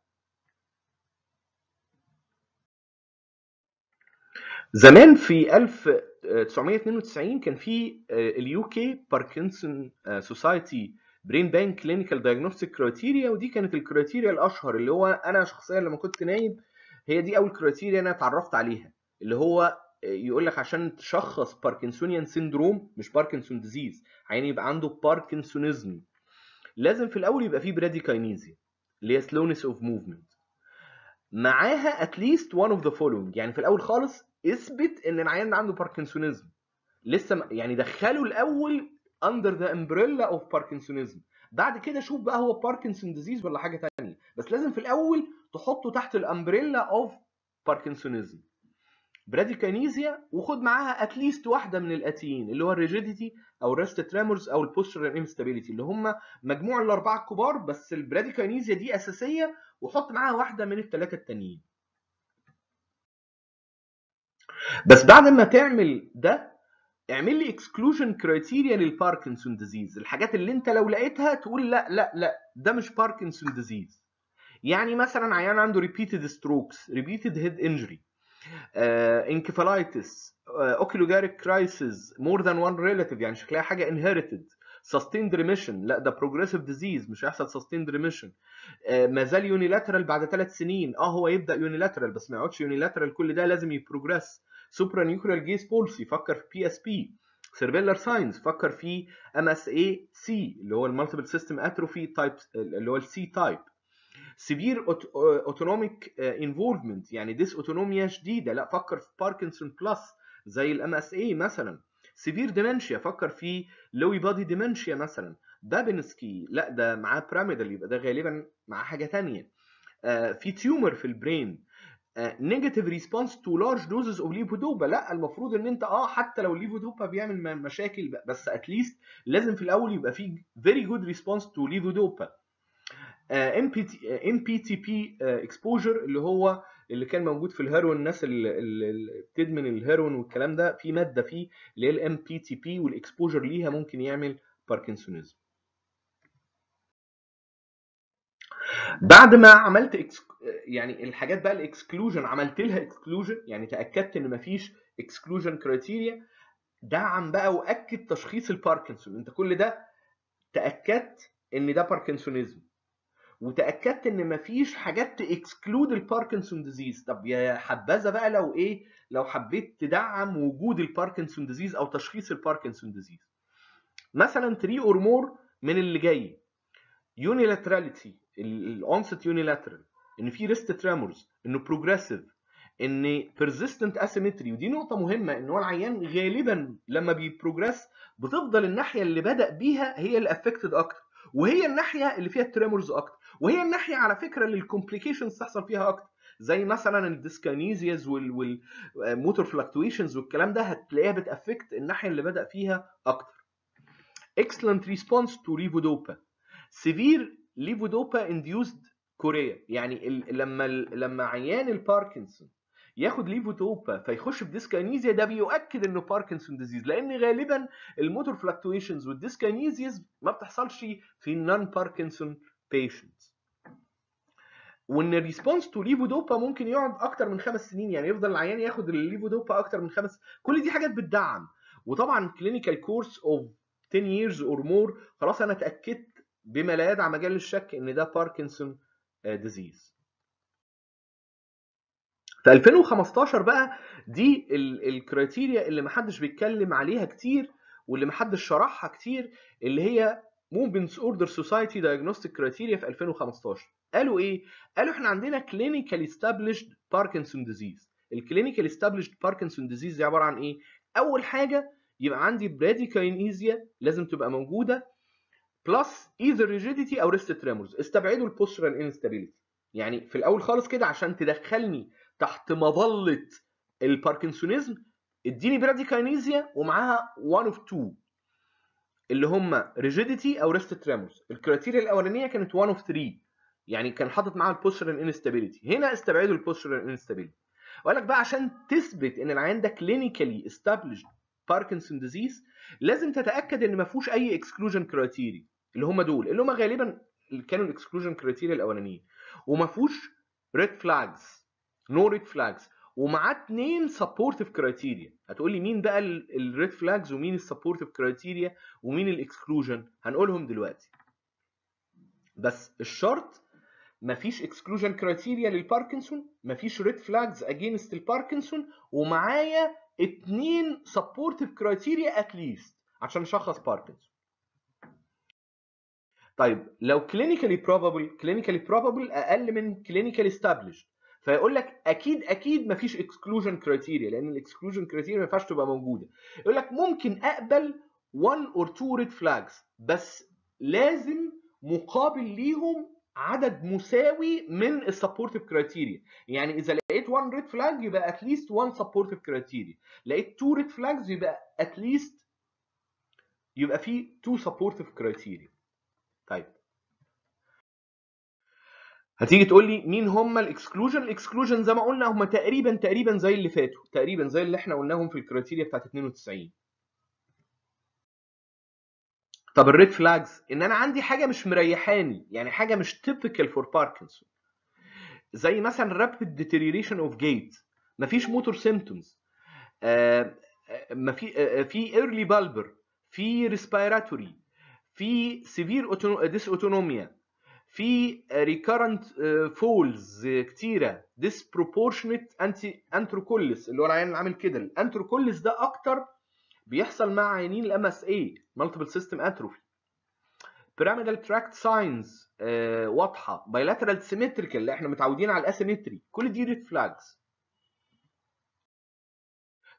زمان في 1992 كان في اليو كي باركنسون سوسايتي برين بانك كلينيكال دايجنوستيك كرايتيريا، ودي كانت الكرايتيريا الاشهر اللي هو انا شخصيا لما كنت نايم هي دي اول كرايتيريا انا اتعرفت عليها، اللي هو يقول لك عشان تشخص باركنسونيان سيندروم مش باركنسون ديزيز، يعني يبقى عنده باركنسونيزم لازم في الاول يبقى فيه براديكاينيزيا اللي هي سلونس اوف موفمنت، معاها اتليست وان اوف ذا فولوينج. يعني في الاول خالص اثبت ان العيان عنده باركنسونيزم، لسه يعني دخله الاول اندر ذا امبريلا اوف باركنسونيزم، بعد كده شوف بقى هو باركنسون ديزيز ولا حاجه ثانيه، بس لازم في الاول تحطه تحت الامبريلا اوف باركنسونيزم. براديكينيزيا وخد معاها اتليست واحده من الاتيين اللي هو الريجيديتي او الريست تريمورز او البوستشرال انستابيليتي، اللي هم مجموع الاربعه الكبار، بس البراديكينيزيا دي اساسيه، وحط معاها واحده من الثلاثه التانيين. بس بعد ما تعمل ده اعمل لي اكسكلوجن كرايتيريا للباركنسون ديزيز، الحاجات اللي انت لو لقيتها تقول لا لا لا ده مش باركنسون ديزيز. يعني مثلا عيان عنده ريبيتد ستروكس، ريبيتد هيد انجري، انكفالايتس، اوكيلوجاريك كرايسيس، مور ذان وان ريلاتيف، يعني شكلها حاجه انهيرتد، sustained remission، لا ده progressive disease، مش هيحصل sustained remission. ما زال يونيلاترال بعد 3 سنين، هو يبدا يونيلاترال بس ما يقعدش يونيلاترال، كل ده لازم يبروجريس. سوبرانيوكلير جيز بولسي فكر في PSP. سيربيلر ساينز فكر في MSA-C اللي هو المالتيبل سيستم اتروفي تايب اللي هو السي تايب. سيفير اوتونوميك انفولفمنت يعني ديس اوتونوميا شديده، لا فكر في باركنسون بلس زي الMSA مثلا. سيفير ديمنشيا فكر في لوي بادي ديمنشيا مثلا. بابنسكي لا ده معاه بيراميدال يبقى ده غالبا معاه حاجه ثانيه. في تيومر في البرين. نيجاتيف ريسبونس تو لارج دوزز اوف ليفودوبا، لا المفروض ان انت حتى لو ليفودوبا بيعمل مشاكل بس اتليست لازم في الاول يبقى في فيري جود ريسبونس تو ليفودوبا. MPTP اكسبوجر اللي كان موجود في الهيروين، الناس اللي بتدمن الهيروين والكلام ده في ماده فيه اللي هي الMPTP، والاكسبوجر ليها ممكن يعمل باركنسونيزم. بعد ما عملت يعني الحاجات بقى الاكسكلوجن، عملت لها اكسكلوجن يعني تاكدت ان مفيش اكسكلوجن كرايتيريا، دعم بقى واكد تشخيص الباركنسون. انت كل ده تاكدت ان ده باركنسونيزم، وتاكدت ان مفيش حاجات تاكسكلود الباركنسون ديزيز. طب يا حبذا بقى لو ايه، لو حبيت تدعم وجود الباركنسون ديزيز او تشخيص الباركنسون ديزيز، مثلا 3 or more من اللي جاي: يونيلاتراليتي، الأونست يونيلاترال، ان في ريست ترامورز، انه بروجريسيف، ان بيرزيستنت اسيمتري. ودي نقطه مهمه، ان هو العيان غالبا لما بيبروجريس بتفضل الناحيه اللي بدا بيها هي الافكتد اكتر، وهي الناحيه اللي فيها الترامورز اكتر، وهي الناحيه على فكره اللي الكومبليكيشنز تحصل فيها اكتر، زي مثلا الديسكينيزياز والموتور فلكتويشنز والكلام ده هتلاقيها بتافكت الناحيه اللي بدا فيها اكتر. اكسلنت ريسبونس تو ليفودوبا، سيفير ليفودوبا انديوزد كوريا، يعني لما عيان الباركنسون ياخد ليفودوبا فيخش في ديسكينيزيا، ده بيؤكد انه باركنسون ديزيز، لان غالبا الموتور فلكتويشنز والديسكينيزيز ما بتحصلش في النون باركنسون بيشنتس. وان الريسبونس تو ليفودوبا ممكن يقعد اكتر من 5 سنين، يعني يفضل العيان ياخد الليفودوبا اكتر من 5. كل دي حاجات بتدعم. وطبعا كلينيكال كورس اوف 10 years or more، خلاص انا اتاكدت بما لا يدع مجال الشك ان ده باركنسون ديزيز. في 2015 بقى دي الكرايتيريا اللي محدش بيتكلم عليها كتير واللي محدش شرحها كتير، اللي هي موفمنتس اوردر سوسايتي دايجنوستيك كرايتيريا في 2015. قالوا ايه؟ قالوا احنا عندنا كلينيكال استابليشد باركنسون ديزيز. الكلينيكال استابليشد باركنسون ديزيز دي عباره عن ايه؟ اول حاجه يبقى عندي براديكاينيزيا لازم تبقى موجوده، بلس ايذر ريجيديتي او ريست تريمورز. استبعدوا البوسترال انستابيليتي، يعني في الاول خالص كده عشان تدخلني تحت مظله الباركنسونيزم اديني براديكاينيزيا ومعاها 1 of 2 اللي هم ريجيديتي او ريست تريمورز. الكرايتيريا الاولانيه كانت 1 of 3، يعني كان حاطط معاها البوسترال انستابيليتي. هنا استبعدوا البوسترال انستابيليتي وقال لك بقى عشان تثبت ان العيان ده كلينيكالي استابليشد باركنسون ديزيز لازم تتاكد ان ما فيهوش اي اكسكلوجن كرايتيريا، اللي هم غالبا كانوا الاكسكلوجن كريتيريا الاولانيين، وما فيهوش ريد فلاجز، نو ريد فلاجز، ومعاه 2 سبورتيف كريتيريا. هتقول لي مين بقى الريد فلاجز ومين السبورتيف كريتيريا ومين الاكسكلوجن؟ هنقولهم دلوقتي. بس الشرط مفيش اكسكلوجن كريتيريا للباركنسون، مفيش ريد فلاجز اجينست الباركنسون، ومعايا 2 سبورتيف كريتيريا اتليست عشان اشخص باركنسون. طيب لو كلينيكالي بروبابل، كلينيكالي بروبابل اقل من كلينيكالي استابليشد، فيقول لك اكيد اكيد مفيش اكسكلوجن كرايتيريا لان الاكسكلوجن كرايتيريا ما ينفعش تبقى موجوده. يقول لك ممكن اقبل 1 or 2 ريد فلاجز، بس لازم مقابل ليهم عدد مساوي من السبورتيف كرايتيريا. يعني اذا لقيت 1 ريد فلاج يبقى اتليست 1 سبورتيف كرايتيريا، لقيت 2 ريد فلاجز يبقى اتليست يبقى في 2 سبورتيف كرايتيريا. طيب هتيجي تقول لي مين هم الاكسكلوجن؟ الاكسكلوجن زي ما قلنا هم تقريبا زي اللي فاتوا، تقريبا زي اللي احنا قلناهم في الكرايتيريا بتاعت 92. طب الريد فلاجز ان انا عندي حاجه مش مريحاني، يعني حاجه مش تيبيكال فور باركنسون، زي مثلا رابيد ديتيريوريشن اوف جيت، مفيش موتور سيمتومز، في ايرلي بالبر، في ريسبيراتوري، في سيفير ديساوتونوميا، في ريكارنت فولز كتيره، ديسبروبورشنت انتروكولس اللي هو العيان اللي عامل كده. الانتروكولس ده اكتر بيحصل مع عيانين الام اس اي مالتيبل سيستم اتروفي. بيراميدال تراكت ساينز واضحه، بايلاترال سيمتريكال اللي احنا متعودين على الاسيمتري، كل دي ريد فلاجز.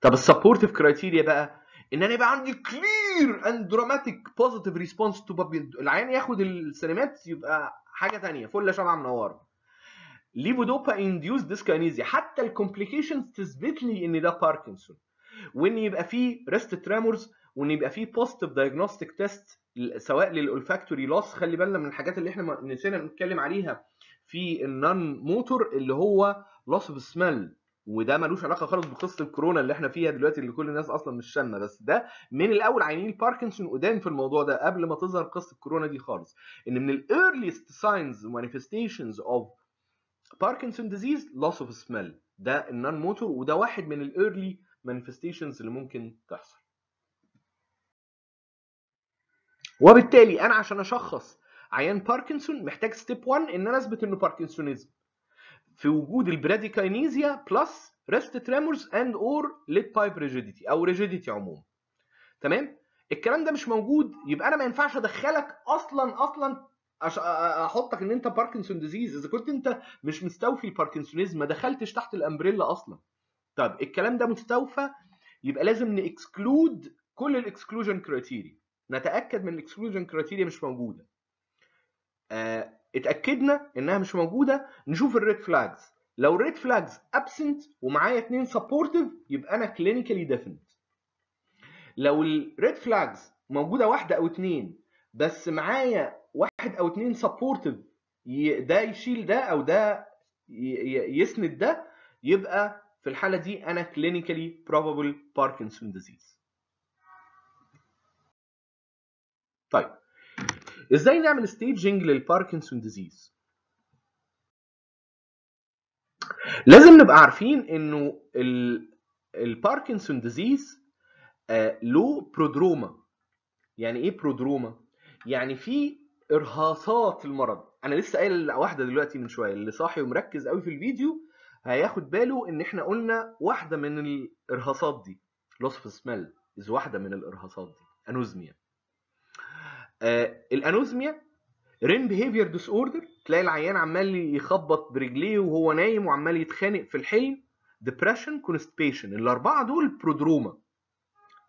طب السبورتيف كرايتيريا بقى ان انا يبقى عندي كلير اند دراماتيك بوزيتيف ريسبونس تو بابين، العين ياخد السلمات يبقى حاجه ثانيه فله شمعه منوره. ليفودوبا انديوس ديسكينيزيا، حتى الكومبليكيشنز تثبت لي ان ده باركنسون، وان يبقى فيه ريست ترامورز، وان يبقى فيه بوزيتيف دايجنوستيك تيست سواء للأولفاكتوري لوس. خلي بالنا من الحاجات اللي احنا نسينا نتكلم عليها في النون موتور اللي هو لوس اوف سميل، وده ملوش علاقه خالص بقصه الكورونا اللي احنا فيها دلوقتي اللي كل الناس اصلا مش شامه، بس ده من الاول عينين الباركنسون قدام في الموضوع ده قبل ما تظهر قصه الكورونا دي خالص، ان من الايرليست ساينز مانيفستيشنز اوف باركنسون ديزيز لوس اوف سميل، ده النون موتور، وده واحد من الايرلي مانيفستيشنز اللي ممكن تحصل. وبالتالي انا عشان اشخص عيان باركنسون محتاج ستيب 1 ان انا اثبت انه باركنسونيزم في وجود البراديكاينيزيا بلس ريست تريمورز اند اور ليت بايب ريجيديتي او ريجيديتي عموما. تمام؟ الكلام ده مش موجود، يبقى انا ما ينفعش ادخلك اصلا احطك ان انت باركنسون ديزيز اذا كنت انت مش مستوفي الباركنسونيزم، ما دخلتش تحت الامبريلا اصلا. طب الكلام ده مستوفى، يبقى لازم نكسكلود كل الاكسكلوجن كرايتيريا، نتاكد من الاكسكلوجن كرايتيريا مش موجوده. اتاكدنا انها مش موجوده، نشوف الريد فلاجز. لو الريد فلاجز ابسنت ومعايا اتنين سبورتيف يبقى انا كلينيكالي ديفينيت. لو الريد فلاجز موجوده واحده او اتنين بس معايا واحد او اتنين سبورتيف، ده يشيل ده او ده يسند ده، يبقى في الحاله دي انا كلينيكالي بروبابل باركنسون ديزيز. طيب ازاي نعمل ستيجنج للباركنسون ديزيز؟ لازم نبقى عارفين انه الباركنسون ديزيز له برودروما. يعني ايه برودروما؟ يعني في ارهاصات المرض. انا لسه قايل واحده دلوقتي من شويه، اللي صاحي ومركز قوي في الفيديو هياخد باله ان احنا قلنا واحده من الارهاصات دي، لوس اوف سميل از واحده من الارهاصات دي، انوزميا. الانوزميا رين بيهيفير ديس اوردر، تلاقي العيان عمال يخبط برجليه وهو نايم وعمال يتخانق في الحلم، ديبرشن، كونستبيشن، الاربعه دول برودروما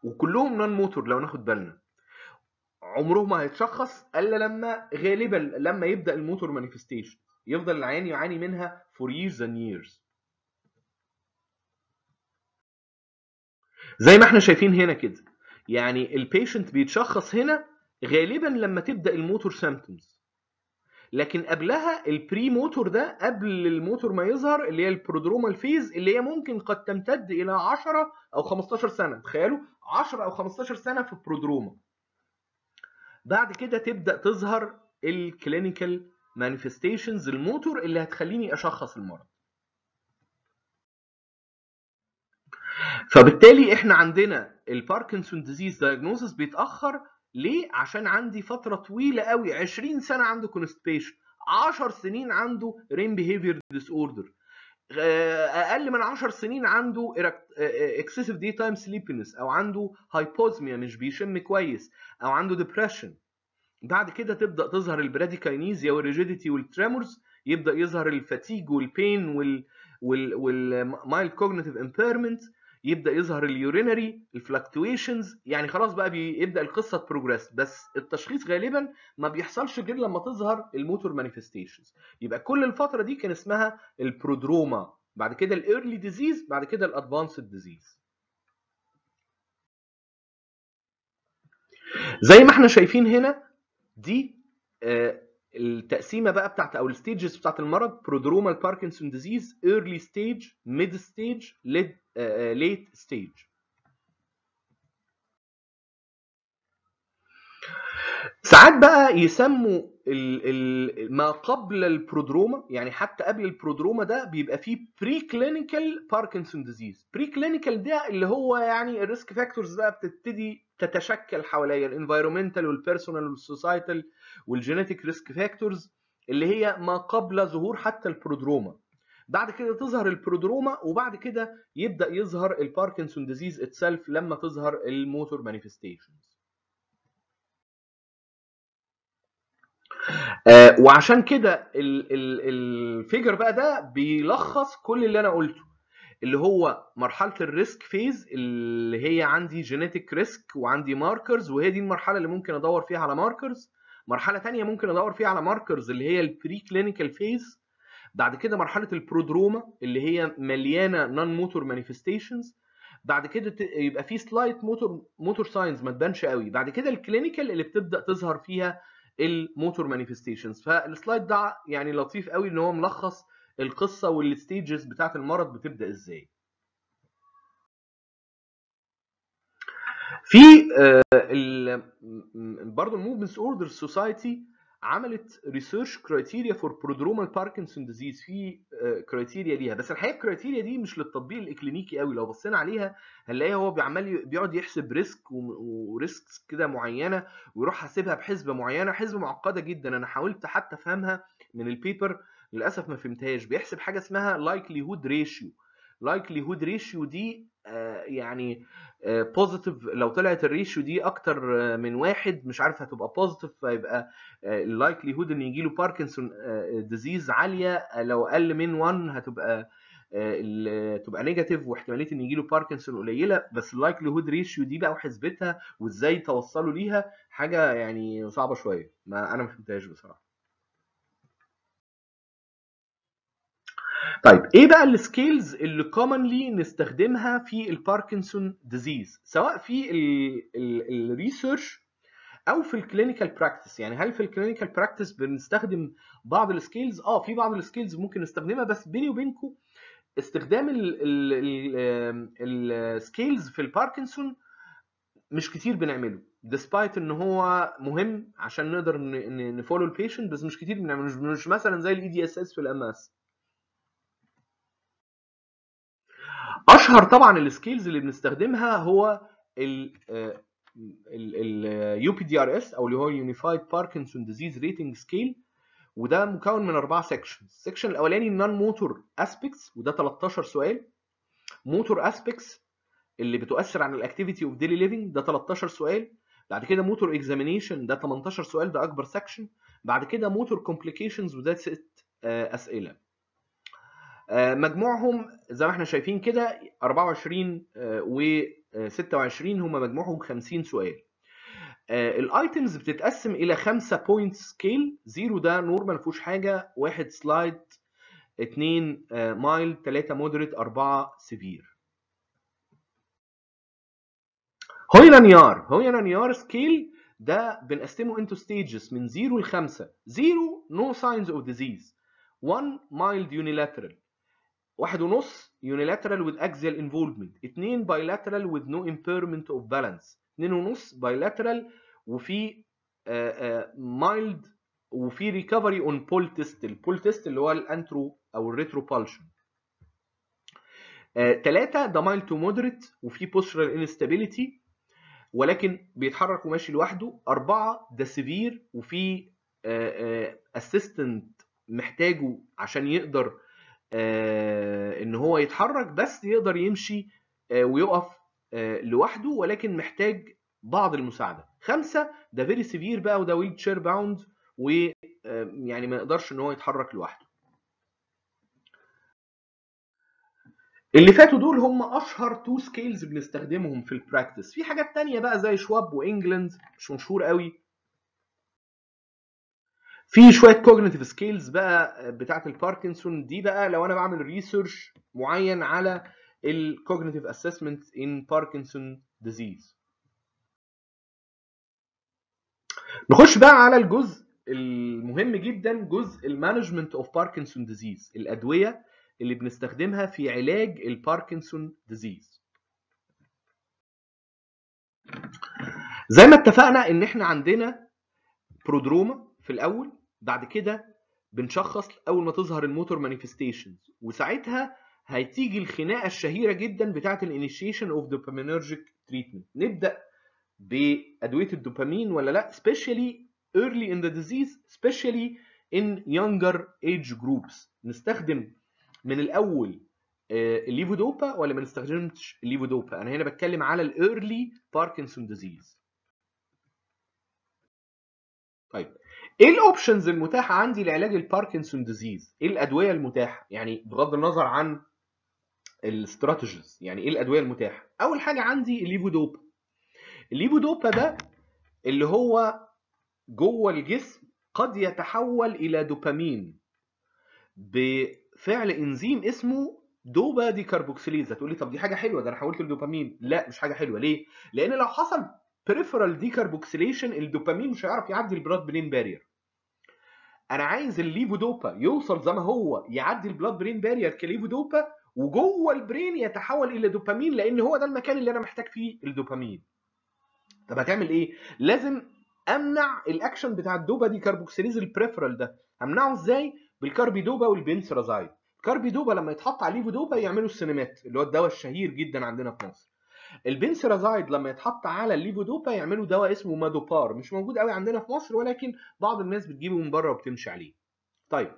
وكلهم نون موتور لو ناخد بالنا. عمرهم ما هيتشخص الا لما غالبا لما يبدا الموتور مانيفستيشن، يفضل العيان يعاني منها فور years and years. زي ما احنا شايفين هنا كده، يعني البيشنت بيتشخص هنا غالبا لما تبدا الموتور سيمبتومز، لكن قبلها البري موتور ده قبل الموتور ما يظهر اللي هي البرودرومال فيز، اللي هي ممكن قد تمتد الى 10 او 15 سنه. تخيلوا 10 او 15 سنه في البرودروما، بعد كده تبدا تظهر الكلينيكال مانيفستيشنز الموتور اللي هتخليني اشخص المرض. فبالتالي احنا عندنا الباركنسون ديزيز دايجنوزس بيتاخر ليه؟ عشان عندي فترة طويلة قوي، 20 سنة عنده كونستبيشن، 10 سنين عنده رين بيهيفير ديس اوردر، أقل من 10 سنين عنده اكسسيف داي تايم سليبنس، أو عنده هايبوزميا مش بيشم كويس، أو عنده ديبرشن. بعد كده تبدأ تظهر البراديكاينيزيا والريجيديتي والتريمورز، يبدأ يظهر الفاتيج والبين والمايلد كوجنيتيف امبيرمنت، يبدا يظهر اليورينري الفلكتويشنز. يعني خلاص بقى بيبدا القصه بروجريس، بس التشخيص غالبا ما بيحصلش غير لما تظهر الموتور مانيفستيشنز. يبقى كل الفتره دي كان اسمها البرودروما، بعد كده الايرلي ديزيز، بعد كده الادفانسد ديزيز. زي ما احنا شايفين هنا دي التقسيمه بقى بتاعت او الستيجز بتاعت المرض، برودرومال باركنسون ديزيز، ايرلي ستيج، ميد ستيج، ليت ستيج. ساعات بقى يسموا ما قبل البرودروما، يعني حتى قبل البرودروما ده بيبقى فيه بري كلينيكال باركنسون ديزيز. بري كلينيكال ده اللي هو يعني الريسك فاكتورز بقى بتبتدي تتشكل حواليا، الانفايرومنتال والبيرسونال والسوسايتال والجينيتيك ريسك فاكتورز اللي هي ما قبل ظهور حتى البرودروما. بعد كده تظهر البرودروما، وبعد كده يبدا يظهر الباركنسون ديزيز اتسلف لما تظهر الموتور مانيفستيشنز. وعشان كده الفيجر بقى ده بيلخص كل اللي انا قلته، اللي هو مرحله الريسك فيز اللي هي عندي جينيتيك ريسك وعندي ماركرز، وهي دي المرحله اللي ممكن ادور فيها على ماركرز. مرحله ثانيه ممكن ادور فيها على ماركرز اللي هي البري كلينيكال فيز. بعد كده مرحله البرودروما اللي هي مليانه نون موتور مانيفستيشنز. بعد كده يبقى في سلايت موتور ساينز ما تبانش قوي. بعد كده الكلينيكال اللي بتبدا تظهر فيها الموتور مانيفستيشنز. فالسلايد ده يعني لطيف قوي ان هو ملخص القصه والستيجز بتاعت المرض بتبدا ازاي. في برضه الموفمنت اوردر سوسايتي عملت ريسيرش كرايتيريا فور برودرومال باركنسون ديزيز، في كرايتيريا ليها، بس الحقيقه الكرايتيريا دي مش للتطبيق الاكلينيكي قوي. لو بصينا عليها هنلاقيها هو بيقعد يحسب ريسك وريسكس كده معينه، ويروح حاسبها بحسبه معينه، حسبه معقده جدا. انا حاولت حتى افهمها من البيبر، للاسف ما فهمتهاش. بيحسب حاجه اسمها likelihood ratio. likelihood ratio دي يعني بوزيتيف، لو طلعت الريشيو دي اكتر من واحد مش عارف هتبقى بوزيتيف، فيبقى اللايكليهود ان يجيله باركنسون ديزيز عاليه، لو اقل من 1 تبقى نيجاتيف، واحتماليه ان يجيله باركنسون قليله. بس اللايكليهود ريشيو دي بقى وحسبتها وازاي توصلوا ليها حاجه يعني صعبه شويه، ما انا ما فهمتهاش بصراحه. طيب ايه بقى السكيلز اللي كومنلي نستخدمها في الباركنسون ديزيز، سواء في الريسيرش او في الكلينيكال براكتس؟ يعني هل في الكلينيكال براكتس بنستخدم بعض السكيلز؟ في بعض السكيلز ممكن نستخدمها، بس بيني وبينكم استخدام السكيلز في الباركنسون مش كتير بنعمله، ديسبايت ان هو مهم عشان نقدر نفولو البيشنت، بس مش كتير بنعمله، مش مثلا زي الاي دي اس اس في الام اس. اشهر طبعا السكيلز اللي بنستخدمها هو اليو بي دي ار اس، او اللي هو يونيفايد باركنسون ديزيز ريتنج سكيل، وده مكون من 4 سيكشنز. السيكشن الاولاني النون موتور اسبيكتس، وده 13 سؤال. موتور اسبيكتس اللي بتؤثر على الاكتيفيتي اوف ديلي ليفنج، ده 13 سؤال. بعد كده موتور اكزامينيشن، ده 18 سؤال، ده اكبر سيكشن. بعد كده موتور كومبليكيشنز، وده 6 اسئله. مجموعهم زي ما احنا شايفين كده 24 و26، هما مجموعهم 50 سؤال. الايتمز بتتقسم الى 5 بوينت سكيل. 0 ده نورمال ما فيهوش حاجه، 1 سلايد، 2 مايل، 3 مودريت، 4 سيفير. هويرانيار سكيل ده بنقسمه انتو ستيجز من 0 ل 5. 0 نو ساينز اوف ديزيز، 1 مايلد يونيلاترال، 1.5 unilateral with axial involvement، 2 bilateral with no impairment of balance، 2.5 bilateral وفي mild وفي recovery on pole test، البول تيست اللي هو الانترو او الريترو بالشن. 3 ده mild to moderate وفي postural instability ولكن بيتحرك وماشي لوحده. 4 ده severe وفي assistant محتاجه عشان يقدر ان هو يتحرك، بس يقدر يمشي ويقف لوحده ولكن محتاج بعض المساعده. 5 ده فيري سيفير بقى، وده ويل تشير باوند ويعني ما يقدرش ان هو يتحرك لوحده. اللي فاتوا دول هم اشهر 2 سكيلز بنستخدمهم في البراكتس. في حاجات تانية بقى زي شواب وانجلاند مش مشهور قوي. في شويه كوجنيتيف سكيلز بقى بتاعه الباركنسون دي بقى، لو انا بعمل ريسيرش معين على الكوجنيتيف اسسمنت ان باركنسون ديزيز. نخش بقى على الجزء المهم جدا، جزء المانجمنت اوف باركنسون ديزيز، الادويه اللي بنستخدمها في علاج الباركنسون ديزيز. زي ما اتفقنا ان احنا عندنا برودروما في الاول، بعد كده بنشخص اول ما تظهر الموتور مانيفستيشنز، وساعتها هتيجي الخناقه الشهيره جدا بتاعه الانيشيشن اوف دوبامينرجيك تريتمنت. نبدا بادويه الدوبامين ولا لا، سبيشالي early in the disease، سبيشالي in younger age groups. نستخدم من الاول الليفودوبا ولا ما نستخدمش الليفودوبا؟ انا هنا بتكلم على الايرلي باركنسون ديزيز. طيب ايه الاوبشنز المتاحه عندي لعلاج الباركنسون ديزيز؟ ايه الادويه المتاحه؟ يعني بغض النظر عن الاستراتيجيز، يعني ايه الادويه المتاحه؟ اول حاجه عندي الليفودوبا. الليفودوبا ده اللي هو جوه الجسم قد يتحول الى دوبامين بفعل انزيم اسمه دوبا دي كاربوكسيليز. هتقول لي طب دي حاجه حلوه، ده انا حولت الدوبامين. لا مش حاجه حلوه. ليه؟ لان لو حصل بريفرال دي كاربوكسيليشن الدوبامين مش هيعرف يعدي البلاد برين بارير. انا عايز الليفودوبا يوصل زي ما هو يعدي البلاد برين بارير كليفودوبا، وجوه البرين يتحول الى دوبامين، لان هو ده المكان اللي انا محتاج فيه الدوبامين. طب هتعمل ايه؟ لازم امنع الاكشن بتاع الدوبا دي كاربوكسيليز البريفرال ده. امنعه ازاي؟ بالكاربيدوبا والبنسرازايد. الكاربيدوبا لما يتحط على الليفودوبا يعملوا السينمات اللي هو الدواء الشهير جدا عندنا في مصر. البنسرازايد لما يتحط على الليفودوبا يعملوا دواء اسمه مادوبار، مش موجود قوي عندنا في مصر ولكن بعض الناس بتجيبه من بره وبتمشي عليه. طيب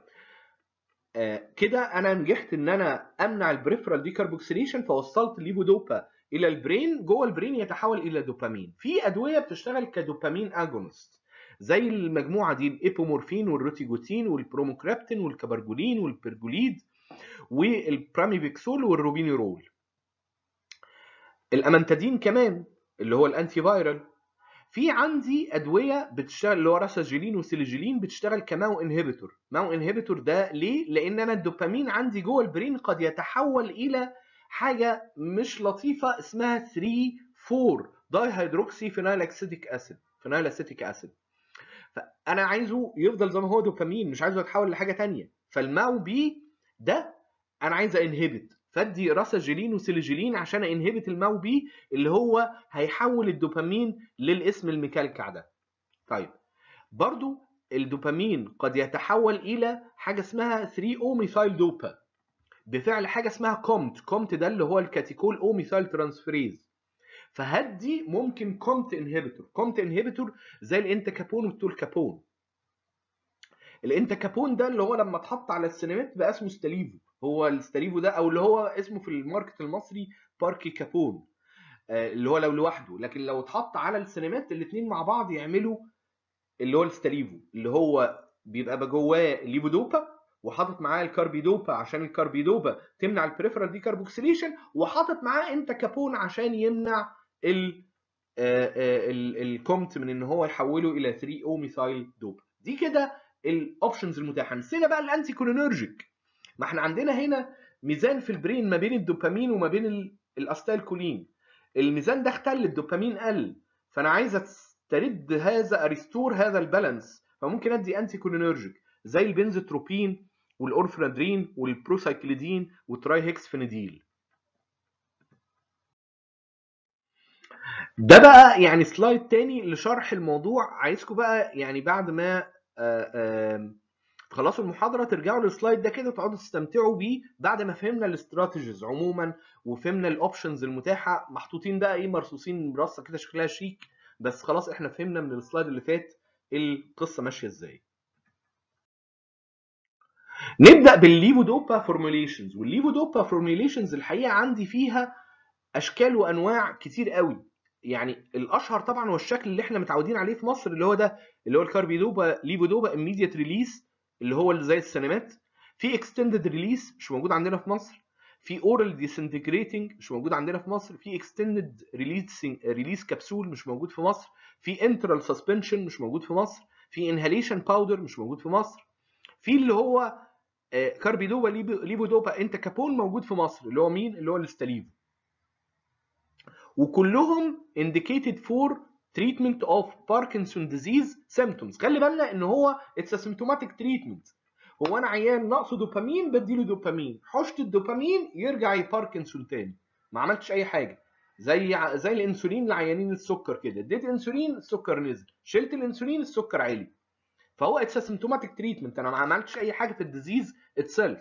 كده انا نجحت ان انا امنع البريفرال دي كاربوكسيليشن، فوصلت الليفودوبا الى البرين، جوه البرين يتحول الى دوبامين. في ادويه بتشتغل كدوبامين اجونست زي المجموعه دي، الايبومورفين والروتيجوتين والبروموكرابتين والكبرجولين والبرجوليد والبراميبيكسول والروبينيرول. الامانتادين كمان اللي هو الانتي فايرال. في عندي ادويه بتشتغل اللي هو راساجيلين وسيليجيلين، بتشتغل كماو انهبيتور. ماو انهبيتور ده ليه؟ لان انا الدوبامين عندي جوه البرين قد يتحول الى حاجه مش لطيفه اسمها 3,4-دايهيدروكسي فينايل اسيتيك اسيد. فانا عايزه يفضل زي ما هو دوبامين، مش عايزه يتحول لحاجه ثانيه. فالماو بي ده انا عايز انهبت، فادي راساجيلين وسيليجيلين عشان انهبت الماو بي اللي هو هيحول الدوبامين للاسم المكلكع ده. طيب برضو الدوبامين قد يتحول الى حاجه اسمها 3-O-methyldopa بفعل حاجه اسمها كومت. كومت ده اللي هو الكاتيكول او ميثايل ترانسفيريز، فهدي ممكن كومت انهبيتور. كومت انهبيتور زي الانتاكابون والتولكابون. الانتاكابون ده اللي هو لما اتحط على السينمات بقى اسمه ستاليفو. هو الستاليفو ده او اللي هو اسمه في الماركت المصري باركي كابون، اللي هو لو لوحده، لكن لو اتحط على السينمات الاثنين مع بعض يعملوا اللي هو الستاليفو، اللي هو بيبقى جواه الليفودوبا وحاطط معاه الكاربيدوبا عشان الكاربيدوبا تمنع البريفرال دي كاربوكسيليشن، وحاطط معاه انتاكابون عشان يمنع الكومت من ان هو يحوله الى 3-O-ميثايل دوبا. دي كده الاوبشنز المتاحه. نسينا بقى الانتي كولينرجيك. ما احنا عندنا هنا ميزان في البرين ما بين الدوبامين وما بين الاستايلكولين. الميزان ده اختل، الدوبامين قل، فانا عايز استرد هذا، اريستور هذا البالانس، فممكن ادي انتي كولينرجيك زي البنزوتروبين والاورفنادرين والبروسايكليدين والتراي هيكسفينيديل. ده بقى يعني سلايد تاني لشرح الموضوع. عايزكم بقى يعني بعد ما تخلصوا المحاضره ترجعوا للسلايد ده كده تقعدوا تستمتعوا بيه. بعد ما فهمنا الاستراتيجيز عموما وفهمنا الاوبشنز المتاحه، محطوطين بقى ايه، مرصوصين رصه كده شكلها شيك، بس خلاص احنا فهمنا من السلايد اللي فات القصه ماشيه ازاي. نبدأ بالليفودوبا فورميليشنز. والليفودوبا فورميليشنز الحقيقة عندي فيها أشكال وأنواع كتير قوي. يعني الأشهر طبعًا هو الشكل اللي إحنا متعودين عليه في مصر اللي هو ده، اللي هو الكاربيدوبا ليفودوبا إميديت ريليس اللي هو زي السينمات. في إكستندد ريليس مش موجود عندنا في مصر. في أورال ديسنتجريتنج مش موجود عندنا في مصر. في إكستندد ريليس كبسول مش موجود في مصر. في انترال سسبنشن مش موجود في مصر. في انهاليشن باودر مش موجود في مصر. في اللي هو كاربيدوبا ليفودوبا انتاكابون موجود في مصر اللي هو مين؟ اللي هو الاستاليفو. وكلهم indicated for treatment of Parkinson's disease symptoms. خلي بالنا ان هو it's a symptomatic treatment. هو انا عيان ناقصه دوبامين بديله دوبامين، حشت الدوبامين يرجع يباركنسون تاني، ما عملتش اي حاجه. زي الانسولين لعيانين السكر كده، اديت انسولين السكر نزل، شلت الانسولين السكر عالي. فهو اتس اسيمتوماتيك تريتمنت، انا ما عملتش اي حاجه في الديزيز اتسلف.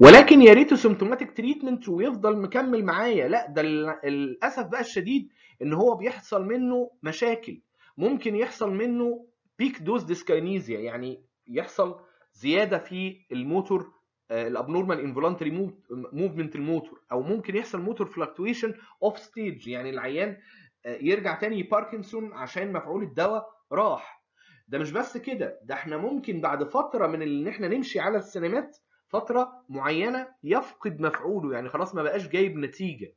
ولكن يا ريت سيمتوماتيك تريتمنت ويفضل مكمل معايا، لا ده للاسف بقى الشديد ان هو بيحصل منه مشاكل، ممكن يحصل منه بيك دوز ديسكاينيزيا، يعني يحصل زياده في الموتور الابنورمال انفولانتري موفمنت الموتور، او ممكن يحصل موتور فلكتويشن اوف ستيج، يعني العيان يرجع تاني باركنسون عشان مفعول الدواء راح. ده مش بس كده، ده احنا ممكن بعد فتره من ان احنا نمشي على السينمات فتره معينه يفقد مفعوله، يعني خلاص ما بقاش جايب نتيجه.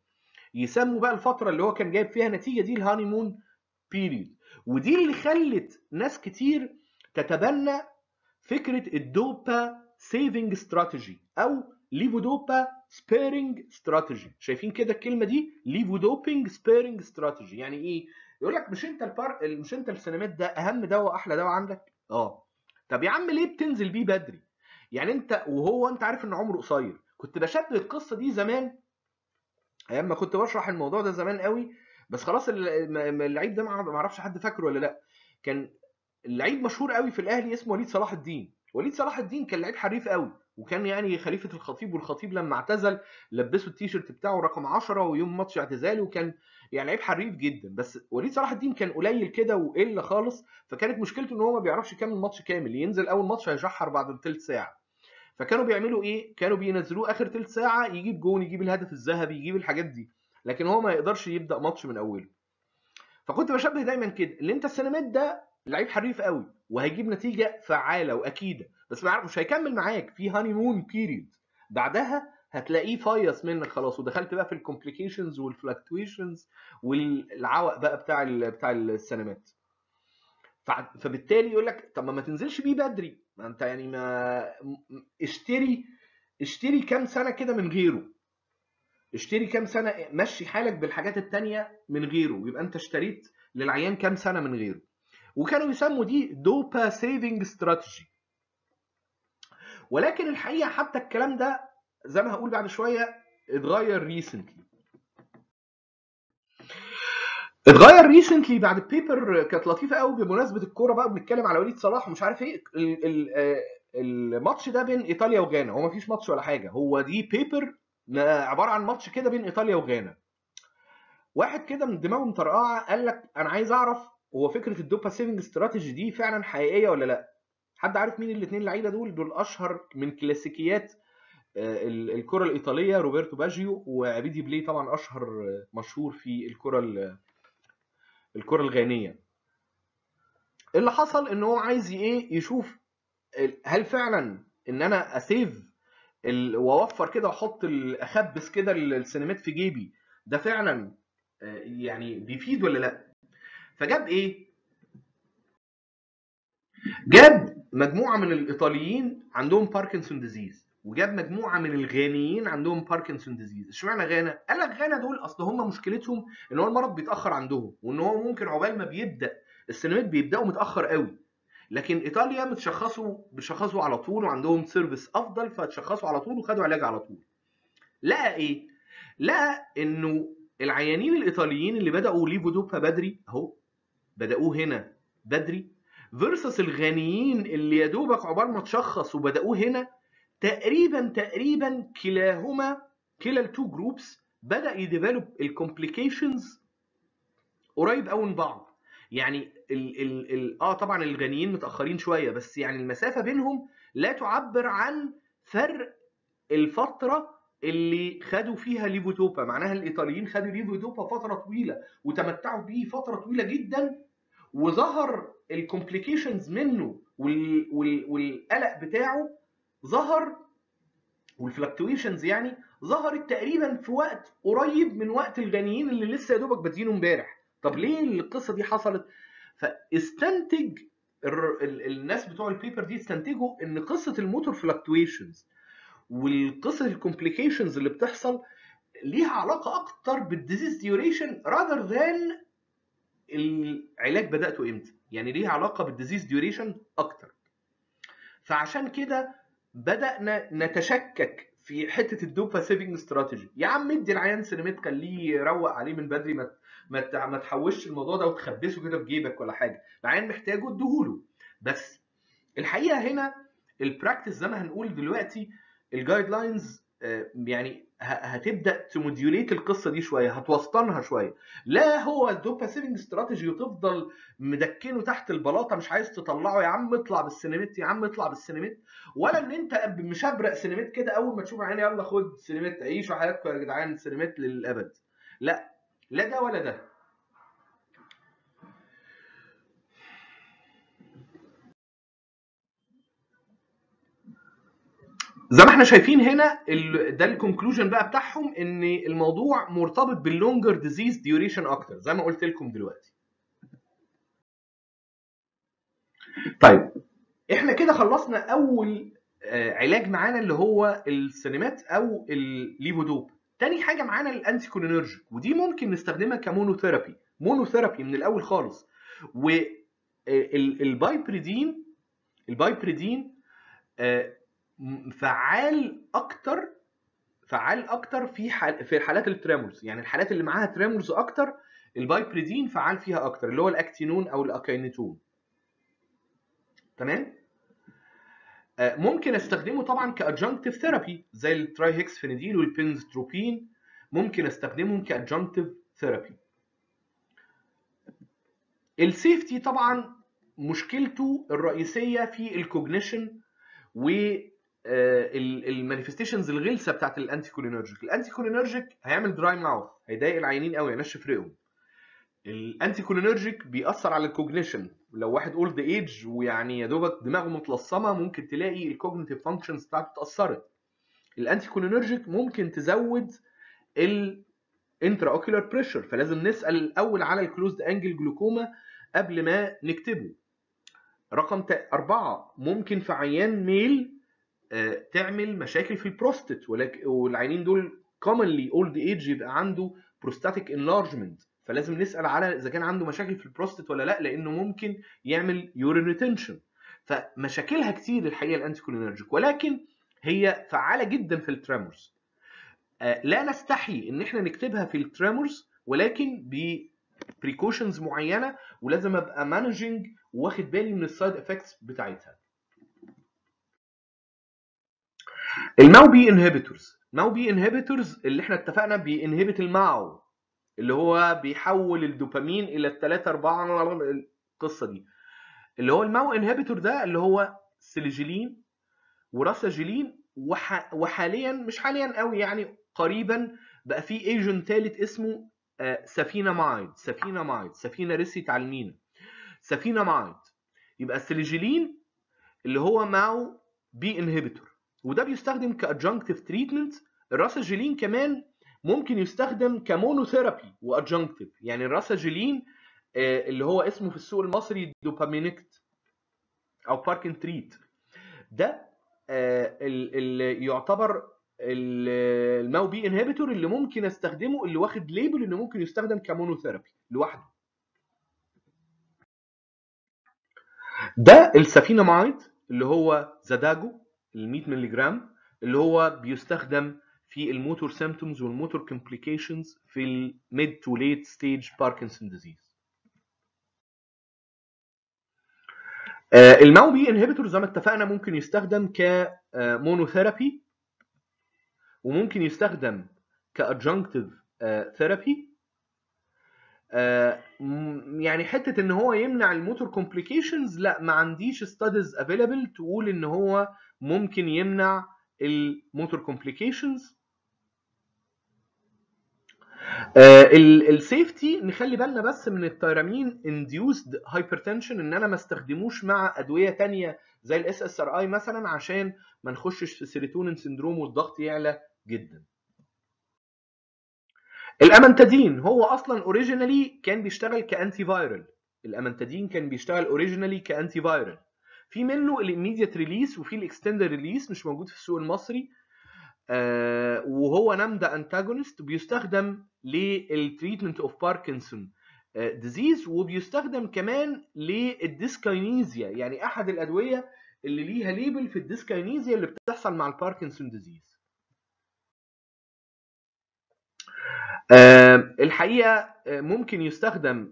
يسموا بقى الفتره اللي هو كان جايب فيها نتيجه دي الهانيمون بيريد، ودي اللي خلت ناس كتير تتبنى فكره الدوبا سيفنج استراتيجي او ليفودوبا سبيرنج استراتيجي. شايفين كده الكلمه دي، ليفودوبينج سبيرنج استراتيجي، يعني ايه؟ يقول لك مش انت السينمات ده اهم دواء احلى دواء عندك؟ اه. طب يا عم ليه بتنزل بيه بدري؟ يعني انت وهو انت عارف ان عمره قصير. كنت بشبه القصه دي زمان ايام ما كنت بشرح الموضوع ده زمان قوي، بس خلاص اللعيب ده ما اعرفش حد فاكره ولا لا. كان اللعيب مشهور قوي في الاهلي اسمه وليد صلاح الدين. وليد صلاح الدين كان لعيب حريف قوي، وكان يعني خليفه الخطيب، والخطيب لما اعتزل لبسه التيشيرت بتاعه رقم 10 ويوم ماتش اعتزاله، وكان يعني لعيب حريف جدا. بس وليد صلاح الدين كان قليل كده وقله خالص، فكانت مشكلته ان هو ما بيعرفش يكمل ماتش كامل، ينزل اول ماتش هيشحر بعد ثلث ساعه. فكانوا بيعملوا ايه؟ كانوا بينزلوه اخر ثلث ساعه يجيب جون، يجيب الهدف الذهبي، يجيب الحاجات دي، لكن هو ما يقدرش يبدا ماتش من اوله. فكنت بشبه دايما كده اللي انت السينمات ده لعيب حريف قوي وهيجيب نتيجه فعاله واكيده، بس مش هيكمل معاك في هانيمون بيريد، بعدها هتلاقيه فايص منك خلاص، ودخلت بقى في الكومبليكيشنز والفلكتويشنز والعوق بقى بتاع السينمات. فبالتالي يقول لك طب ما تنزلش بيه بدري، ما انت يعني ما اشتري كام سنه كده من غيره، اشتري كام سنه مشي حالك بالحاجات الثانيه من غيره، يبقى انت اشتريت للعيان كام سنه من غيره. وكانوا يسموا دي دوبا سيفنج استراتيجي. ولكن الحقيقه حتى الكلام ده زي ما هقول بعد شويه اتغير ريسنتلي. اتغير ريسنتلي بعد بيبر كانت لطيفه قوي بمناسبه الكوره بقى، بنتكلم على وليد صلاح ومش عارف ايه. الماتش ده بين ايطاليا وغانا، هو مفيش ماتش ولا حاجه، هو دي بيبر عباره عن ماتش كده بين ايطاليا وغانا. واحد كده من دماغه مطرقعه قال لك انا عايز اعرف هو فكره الدوبا سيفنج استراتيجي دي فعلا حقيقيه ولا لا؟ حد عارف مين الاثنين لعيبه دول؟ دول اشهر من كلاسيكيات الكره الايطاليه، روبرتو باجيو وعبيدي بلي، طبعا اشهر مشهور في الكره الغانيه. اللي حصل ان هو عايز ايه؟ يشوف هل فعلا ان انا اسيف واوفر كده واحط اخبس كده السينمات في جيبي ده فعلا يعني بيفيد ولا لا؟ فجاب ايه؟ جاب مجموعه من الايطاليين عندهم باركنسون ديزيز، وجاب مجموعه من الغانيين عندهم باركنسون ديزيز. اشمعنى غانا؟ قال لك غانا دول اصل هم مشكلتهم ان هو المرض بيتاخر عندهم، وان هو ممكن عقبال ما بيبدا السينمات بيبداوا متاخر قوي، لكن ايطاليا بيشخصوا على طول وعندهم سيرفيس افضل، فتشخصوا على طول وخدوا علاج على طول. لقى ايه؟ لقى انه العيانين الايطاليين اللي بداوا ليفودوبا بدري اهو بداوه هنا بدري، فيرسس الغانيين اللي يا دوبك عقبال ما تشخص وبداوه هنا، تقريبا كلا التو جروبس بدا يديفلوب الكومبليكيشنز قريب قوي من بعض. يعني ال ال ال طبعا الغانيين متاخرين شويه، بس يعني المسافه بينهم لا تعبر عن فرق الفتره اللي خدوا فيها ليفودوبا. معناها الايطاليين خدوا ليفودوبا فتره طويله وتمتعوا بيه فتره طويله جدا، وظهر الكومبليكيشنز منه والقلق بتاعه ظهر والفلكتويشنز يعني ظهرت تقريبا في وقت قريب من وقت الغانيين اللي لسه يا دوبك بادئين امبارح. طب ليه القصه دي حصلت؟ فاستنتج الناس بتوع البيبر دي استنتجوا ان قصه الموتور فلكتويشنز والقصه الكومبليكيشنز اللي بتحصل ليها علاقه اكتر بالديزيز ديوريشن راذر ذان العلاج بداته امتى، يعني ليها علاقه بالديزيز ديوريشن اكتر. فعشان كده بدانا نتشكك في حته الدوبا سيفنج استراتيجي. يا عم ادي العيان سينمات خليه يروق عليه من بدري، ما تحوشش الموضوع ده وتخبسه كده في جيبك ولا حاجه، مع ان محتاجه اديهوله. بس الحقيقه هنا البراكتس زي ما هنقول دلوقتي الجايد لاينز يعني هتبدا تموديوليت القصه دي شويه، هتوسطنها شويه. لا هو الدوبا سيفنج استراتيجي وتفضل مدكنه تحت البلاطه مش عايز تطلعه، يا عم اطلع بالسينميت، يا عم اطلع بالسينميت، ولا ان انت مش هبرق سينميت كده اول ما تشوف عيني يلا خد سينميت عيشوا حياتكم يا جدعان سينميت للابد. لا لا ده ولا ده. زي ما احنا شايفين هنا ده الكونكلوجن بقى بتاعهم، ان الموضوع مرتبط باللونجر ديزيز ديوريشن اكتر زي ما قلت لكم دلوقتي. طيب احنا كده خلصنا اول علاج معانا اللي هو السينمات او الليفودوب. تاني حاجه معانا الانتيكولينرجيك، ودي ممكن نستخدمها كمونوثيرابي، مونوثيرابي من الاول خالص. والبايبريدين فعال اكتر في حالات التريمورز، يعني الحالات اللي معاها تريمورز اكتر البايبريدين فعال فيها اكتر، اللي هو الاكتينون او الاكينيتون. تمام؟ ممكن استخدمه طبعا كادجنكتيف ثيرابي زي الترايهكسفينيديل والبنزتروبين، ممكن استخدمهم كادجنكتيف ثيرابي. السيفتي طبعا مشكلته الرئيسيه في الكوجنيشن و المانيفستيشنز الغلسه بتاعت الانتيكولينرجيك. الانتيكولينرجيك هيعمل دراي ماوث، هيضايق العينين قوي، هينشف رقهم. الانتيكولينرجيك بيأثر على الكوجنيشن، لو واحد اولد ايج ويعني يا دوبك دماغه متلصمه ممكن تلاقي الكوجنيتيف فانكشنز بتاعته اتأثرت. الانتيكولينرجيك ممكن تزود الانترا اوكيولار بريشر، فلازم نسأل الاول على الكلوزد انجل جلوكوما قبل ما نكتبه. رقم 4 ممكن في عيان ميل تعمل مشاكل في البروستات، والعينين دول commonly old age يبقى عنده بروستاتيك انلارجمنت، فلازم نسأل على اذا كان عنده مشاكل في البروستات ولا لا، لانه ممكن يعمل يورين ريتنشن. فمشاكلها كتير الحقيقه الانتيكولينرجيك، ولكن هي فعاله جدا في التريمورز. لا نستحي ان احنا نكتبها في التريمورز، ولكن بريكوشنز معينه، ولازم ابقى مانجنج واخد بالي من السايد افكتس بتاعتها. الماوبي انهبيتورز، ماوبي انهبيتورز اللي احنا اتفقنا بينهبت الماو اللي هو بيحول الدوبامين الى 3-4 القصه دي. اللي هو الماو انهبيتور ده اللي هو سيليجيلين وراساجيلين، وحاليا مش حاليا قوي يعني قريبا بقى في ايجنت ثالث اسمه سفينامايد. يبقى السيليجيلين اللي هو ماو بي انهبيتور، وده بيستخدم كادجنكتيف تريتمنت. الراساجيلين كمان ممكن يستخدم كمونوثيرابي وادجنكتيف، يعني الراساجيلين اللي هو اسمه في السوق المصري دوبامينكت او باركن تريت، ده اللي يعتبر الماو بي انهبيتور اللي ممكن استخدمه، اللي واخد ليبل انه ممكن يستخدم كمونوثيرابي لوحده. ده السفينامايد اللي هو زداجو ال 100 مللي جرام، اللي هو بيستخدم في الموتور سيمبتومز والموتور كومبليكيشنز في الميد تو ليت ستيج باركنسون ديزيز. الماو بي انهبيتور زي ما اتفقنا ممكن يستخدم كمونوثيرابي، وممكن يستخدم كادجنكتيف ثيرابي. يعني حته ان هو يمنع الموتور كومبليكيشنز، لا ما عنديش ستاديز افيلابل تقول ان هو ممكن يمنع الموتور كومبليكيشنز. السيفتي نخلي بالنا بس من التيرامين انديوسد هايبرتنشن، ان انا ما استخدموش مع ادويه ثانيه زي الاس اس ار اي مثلا، عشان ما نخشش في سيروتونين سندروم والضغط يعلى جدا. الامانتادين هو اصلا اوريجينالي كان بيشتغل كانتي فايرال، الامانتادين كان بيشتغل اوريجينالي كانتي فايرال. في منه الاميديت ريليس وفي الاكستندر ريليس، مش موجود في السوق المصري، وهو نمدا انتاجونست، بيستخدم للتريتمنت اوف باركنسون ديزيز، وبيستخدم كمان للديسكاينيزيا، يعني احد الادويه اللي ليها ليبل في الديسكاينيزيا اللي بتحصل مع الباركنسون ديزيز. الحقيقة ممكن يستخدم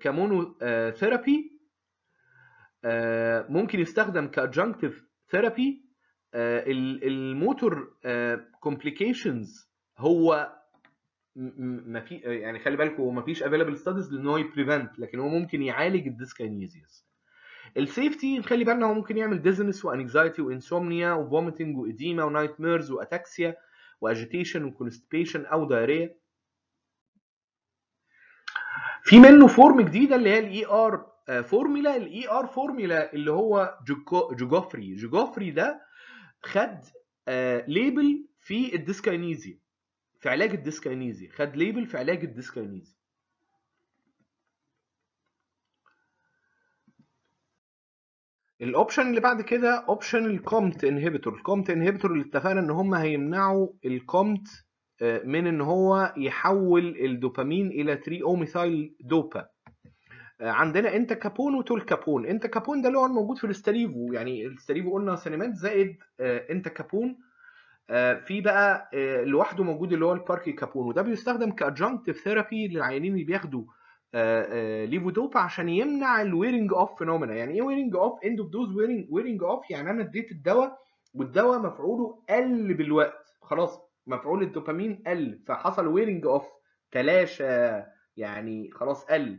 كمونوثيرابي، ممكن يستخدم كأدجنكتيف ثيرابي. الموتور كومبليكيشنز هو ما في، يعني خلي بالكم هو ما فيش افيلبل ستاديز لان هو يبريفنت، لكن هو ممكن يعالج الديسكاينيزيز. السيفتي نخلي بالنا هو ممكن يعمل ديزنس وانكزايتي وانسومنيا وفوميتنج واديما ونايت ميرز واتاكسيا واجيتيشن وكونستيبيشن او دايريا. في منه فورم جديده اللي هي الاي ار فورميلا. الاي ار فورميلا اللي هو جوجوفري ده خد ليبل في الديسكاينيزيا، في علاج الديسكاينيزيا، خد ليبل في علاج الديسكاينيزيا. الاوبشن اللي بعد كده اوبشن الكومت انهبيتور. الكومت انهبيتور اللي اتفقنا ان هم هيمنعوا الكومت من ان هو يحول الدوبامين الى 3-O-ميثايل دوبا. عندنا انتاكابون وتولكابون. انتاكابون ده اللي هو موجود في الاستاليفو، يعني الاستاليفو قلنا سينمات زائد انتاكابون، في بقى لوحده موجود اللي هو الباركي كابون، وده بيستخدم كادجنكتيف ثيرابي للعيانين اللي بياخدوا ليفودوبا عشان يمنع الويرنج اوف فينومينا. يعني ايه ويرنج اوف؟ اند اوف دوز ويرنج اوف، يعني انا اديت الدواء والدواء مفعوله قل بالوقت، خلاص مفعول الدوبامين قل فحصل ويرنج اوف، تلاشى يعني خلاص قل.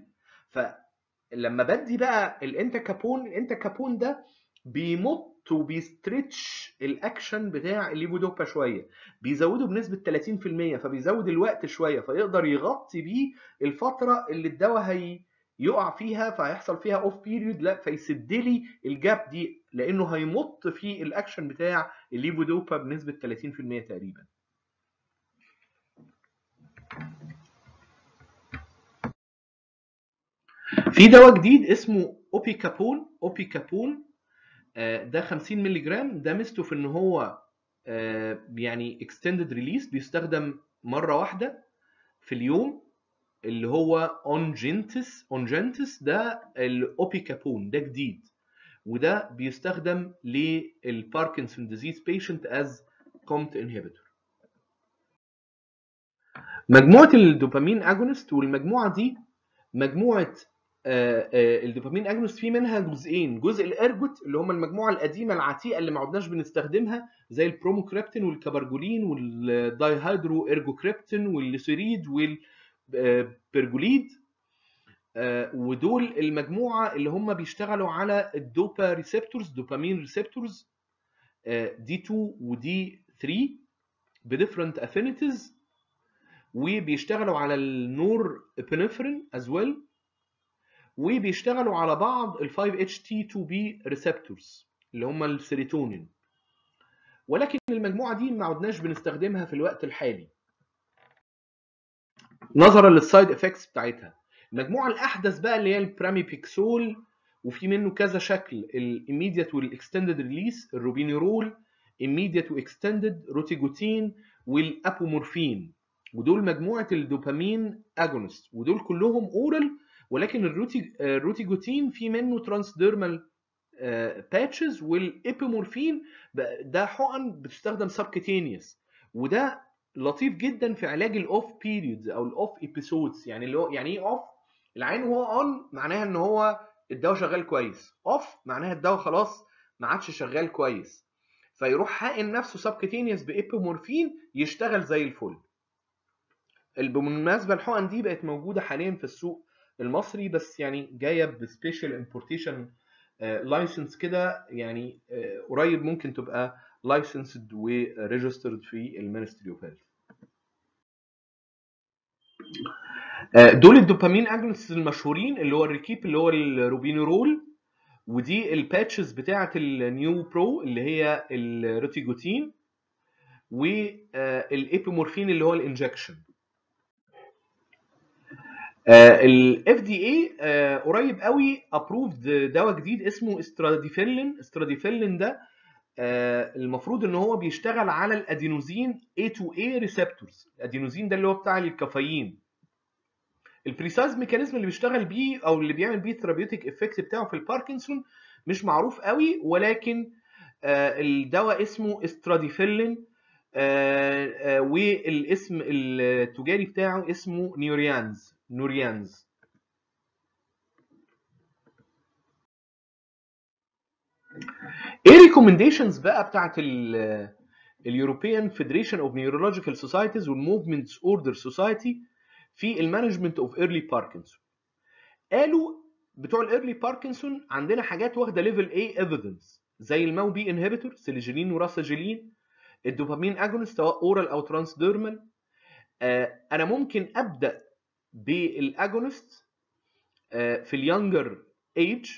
فلما بدي بقى الانتاكابون، الانتاكابون ده بيمط وبيستريتش الاكشن بتاع الليفودوبا شويه، بيزوده بنسبه 30%، فبيزود الوقت شويه، فيقدر يغطي بيه الفتره اللي الدواء هيقع فيها، فهيحصل فيها اوف بيريود، لا فيسد لي الجاب دي لانه هيمط في الاكشن بتاع الليفودوبا بنسبه 30% تقريبا. في دواء جديد اسمه اوبيكابون. اوبيكابون ده 50 مللي جرام، ده ميزته في ان هو يعني اكستندد ريليس، بيستخدم مره واحده في اليوم اللي هو اونجنتس. اونجنتس ده الاوبيكابون ده جديد، وده بيستخدم للباركنسون ديزيز بيشنت از كومت انهبيتور. مجموعه الدوبامين اجونست، والمجموعه دي مجموعه الدوبامين اجونست في منها جزئين، جزء الارجوت اللي هم المجموعه القديمه العتيقه اللي ما عدناش بنستخدمها زي البروموكريبتين والكبرجولين والدايهيدرو ارجوكريبتين والليسيريد والبرجوليد، ودول المجموعه اللي هم بيشتغلوا على الدوبا ريسبتورز، دوبامين ريسبتورز دي 2 ودي 3 بديفرنت افينيتيز، وبيشتغلوا على النور ابنفرين از ويل، وبيشتغلوا على بعض ال 5-HT2B ريسبتورز اللي هم السيروتونين، ولكن المجموعه دي ما عدناش بنستخدمها في الوقت الحالي نظرا للسايد افكتس بتاعتها. المجموعه الاحدث بقى اللي هي البراميبيكسول، وفي منه كذا شكل، الاميديت والاكستندد ريليس، الروبينيرول، اميديت واكستندد، روتيجوتين، والابومورفين، ودول مجموعه الدوبامين اجونست، ودول كلهم اورال، ولكن الروتيجوتين في منه ترانسديرمال باتشز، والابيمورفين ده حقن بتستخدم سبكتينيوس، وده لطيف جدا في علاج الاوف بيريودز او الاوف ايبيسودز. يعني اللي هو يعني ايه اوف؟ العين وهو اون معناها ان هو الدواء شغال كويس، اوف معناها الدواء خلاص ما عادش شغال كويس، فيروح حاقن نفسه سبكتينيوس بابيمورفين يشتغل زي الفل. بالمناسبه الحقن دي بقت موجوده حاليا في السوق المصري، بس يعني جايه بسبيشال امبورتيشن لايسنس كده، يعني قريب ممكن تبقى لايسنسد وريجسترد في المينستري اوف هيلث. دول الدوبامين اجونست المشهورين اللي هو الريكيب اللي هو الروبينيرول، ودي الباتشز بتاعه النيو برو اللي هي الروتيجوتين، والابيمورفين اللي هو الانجكشن. ال FDA قريب قوي approved دواء جديد اسمه استراديفيلين. استراديفيلين ده المفروض ان هو بيشتغل على الادينوزين A2A ريسبتورز. الادينوزين ده اللي هو بتاع الكافيين. البريسايز ميكانيزم اللي بيشتغل بيه او اللي بيعمل بيه ثيرابيوتيك افكت بتاعه في الباركنسون مش معروف قوي، ولكن الدواء اسمه استراديفيلين والاسم التجاري بتاعه اسمه نوريانز. ايه ريكومنديشنز بقى بتاعت اليوروبيان فيدريشن اوف نيورولوجيكال سوسايتيز والموفمنت اوردر سوسايتي في المانجمنت اوف ايرلي باركنسون؟ قالوا بتوع الايرلي باركنسون عندنا حاجات واخده ليفل A ايفيدنس زي الماو بي انهبيتور سيليجيلين وراساجيلين، الدوبامين اجونست سواء اورال او ترانس ديرمال. انا ممكن ابدا بالاجونست في اليونجر ايج.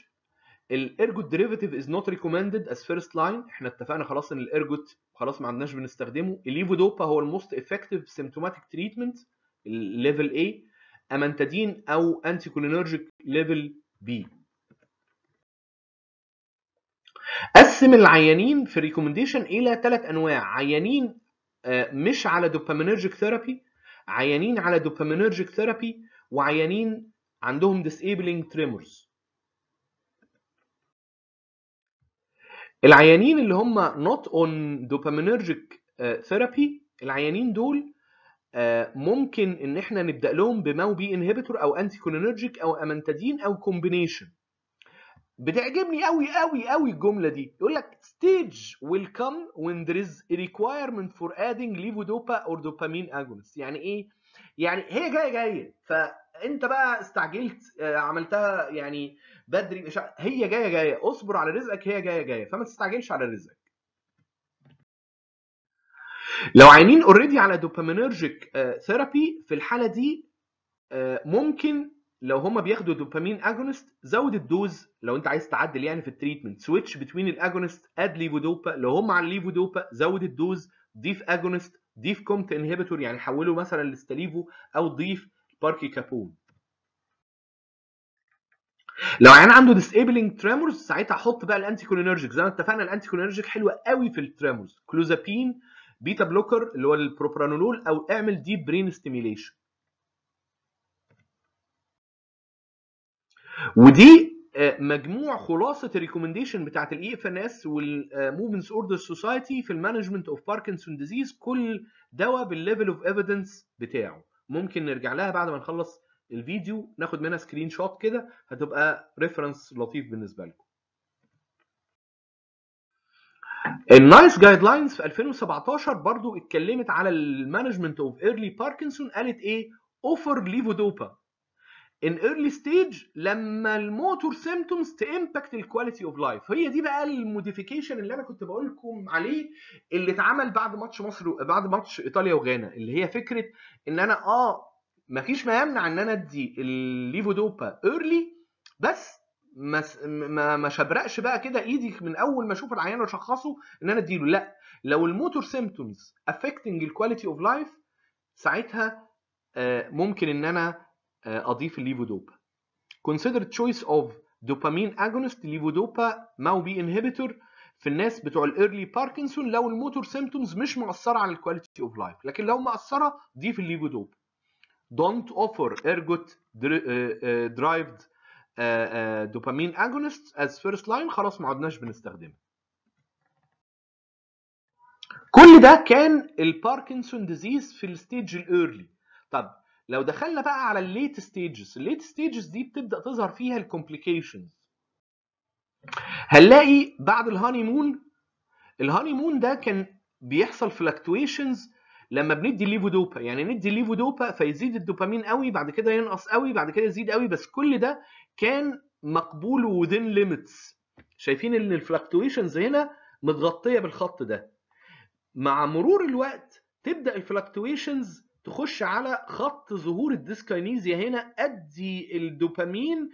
الارجوت ديريفاتيف از نوت ريكومندد از فيرست لاين، احنا اتفقنا خلاص ان الارجوت خلاص ما عندناش بنستخدمه. الليفودوبا هو الموست افكتيف سيمتوماتيك تريتمنت ليفل A، امانتادين او انتيكولينرجيك ليفل B. قسم العيانين في الريكومنديشن الى 3 انواع، عيانين مش على دوبامينرجيك ثيرابي، عيانين على دوبامينرجيك ثيرابي، وعيانين عندهم disabling tremors. العيانين اللي هم not on dopaminergic therapy، العيانين دول ممكن ان احنا نبدا لهم بماو بي انهبيتور او انتيكولينرجيك او امانتادين او كومبينيشن. بتعجبني قوي قوي قوي الجمله دي، يقول لك stage will come when there is a requirement for adding levodopa or dopamine agonist. يعني ايه؟ يعني هي جايه فانت بقى استعجلت عملتها يعني بدري، مش هي جايه اصبر على رزقك، هي جايه فما تستعجلش على رزقك. لو عينين اوريدي على دوبامينرجيك ثيرابي في الحاله دي ممكن لو هم بياخدوا دوبامين اجونست زود الدوز لو انت عايز تعدل يعني في التريتمنت، سويتش بتوين الاجونست اد ليفودوبا، لو هم على الليفودوبا زود الدوز، ضيف اجونست، ضيف كومت انهبيتور يعني حوله مثلا لستاليفو او ضيف باركي كابون. لو عيان عنده disabling tremors ساعتها احط بقى الانتيكولينرجيك زي ما اتفقنا، الانتيكولينرجيك حلوه قوي في التريمورز، كلوزابين، بيتا بلوكر اللي هو البروبرانولول، او اعمل ديب برين ستيميليشن. ودي مجموع خلاصه الريكومنديشن بتاعت الاي اف ان اس والموفمنت اوردر سوسايتي في المانجمنت اوف باركنسون ديزيز، كل دواء بالليفل اوف ايفيدنس بتاعه. ممكن نرجع لها بعد ما نخلص الفيديو ناخد منها سكرين شوت كده، هتبقى ريفرنس لطيف بالنسبه لكم. النايس جايد لاينز في 2017 برضو اتكلمت على المانجمنت اوف ايرلي باركنسون، قالت ايه؟ اوفر ليفودوبا ان ايرلي ستيج لما الموتور سيمتومز تامباكت الكواليتي اوف لايف. هي دي بقى الموديفيكيشن اللي انا كنت بقول لكم عليه اللي اتعمل بعد ماتش مصر بعد ماتش ايطاليا وغانا، اللي هي فكره ان انا مفيش ما يمنع ان انا ادي الليفودوبا ايرلي بس ما شبرقش بقى كده ايدي من اول ما اشوف العيان واشخصه ان انا اديله، لا لو الموتور سيمتومز افكتنج الكواليتي اوف لايف ساعتها ممكن ان انا اضيف الليفودوبا. كونسيدر تشويس اوف دوبامين اجونست، ليفودوبا، ماو بي انهبيتور في الناس بتوع الايرلي باركنسون لو الموتور سيمتومز مش مؤثره على الكواليتي اوف لايف، لكن لو مؤثره ضيف الليفودوبا. دونت اوفر ارجوت درايفد دوبامين اجونست از فيرست لاين، خلاص ما عدناش بنستخدمه. كل ده كان الباركنسون ديزيز في الستيج الايرلي. طب لو دخلنا بقى على الليت ستيجز، الليت ستيجز دي بتبدا تظهر فيها الكومبليكيشنز. هنلاقي بعد الهانيمون ده كان بيحصل فلكتويشنز لما بندي ليفودوبا، يعني ندي ليفودوبا فيزيد الدوبامين قوي، بعد كده ينقص قوي، بعد كده يزيد قوي، بس كل ده كان مقبول وودين ليميتس. شايفين ان الفلكتويشنز هنا متغطيه بالخط ده. مع مرور الوقت تبدا الفلكتويشنز تخش على خط ظهور الديسكاينيزيا، هنا ادي الدوبامين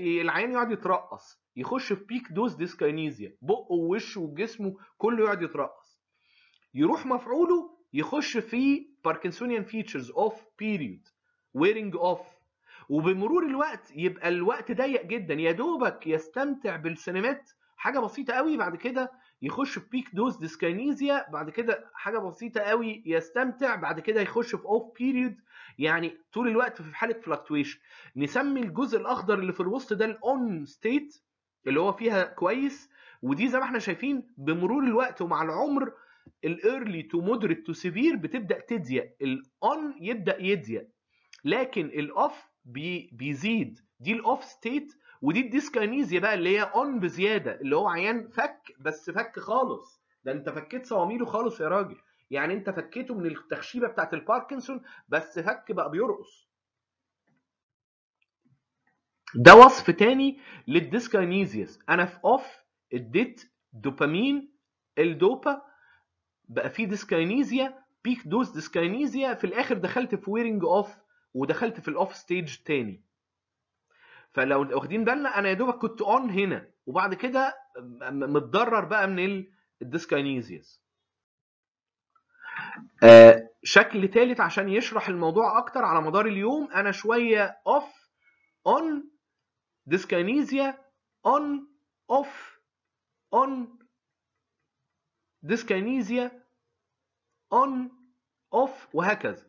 العيان يقعد يترقص، يخش في بيك دوز ديسكاينيزيا، بقه ووشه وجسمه كله يقعد يترقص، يروح مفعوله يخش في باركنسونيان فيتشرز اوف بيريود ويرنج اوف، وبمرور الوقت يبقى الوقت ضيق جدا، يا دوبك يستمتع بالسينمات حاجه بسيطه قوي، بعد كده يخش في بيك دوز ديسكاينيزيا، بعد كده حاجه بسيطه قوي يستمتع، بعد كده يخش في اوف بيريود، يعني طول الوقت في حاله فلكتويشن. نسمي الجزء الاخضر اللي في الوسط ده الاون ستيت اللي هو فيها كويس، ودي زي ما احنا شايفين بمرور الوقت ومع العمر الايرلي تو مودريت تو سيفير بتبدا تضيق، الاون يبدا يضيق، لكن الاوف بيزيد. دي الاوف ستيت، ودي الديسكاينيزيا بقى اللي هي اون بزياده، اللي هو عيان فك بس فك خالص، ده انت فكيت صواميله خالص يا راجل، يعني انت فكيته من التخشيبه بتاعت الباركنسون بس فك بقى بيرقص. ده وصف تاني للديسكاينيزيس. انا في اوف اديت دوبامين الدوبا بقى في ديسكاينيزيا، بيك دوز ديسكاينيزيا، في الاخر دخلت في ويرنج اوف ودخلت في الاوف ستيج تاني. فلو واخدين بالنا انا يا دوبك كنت اون هنا وبعد كده متضرر بقى من الديسكاينيزيس. شكل ثالث عشان يشرح الموضوع اكتر على مدار اليوم، انا شويه اوف اون ديسكاينيزيا اون اوف اون ديسكاينيزيا اون اوف وهكذا.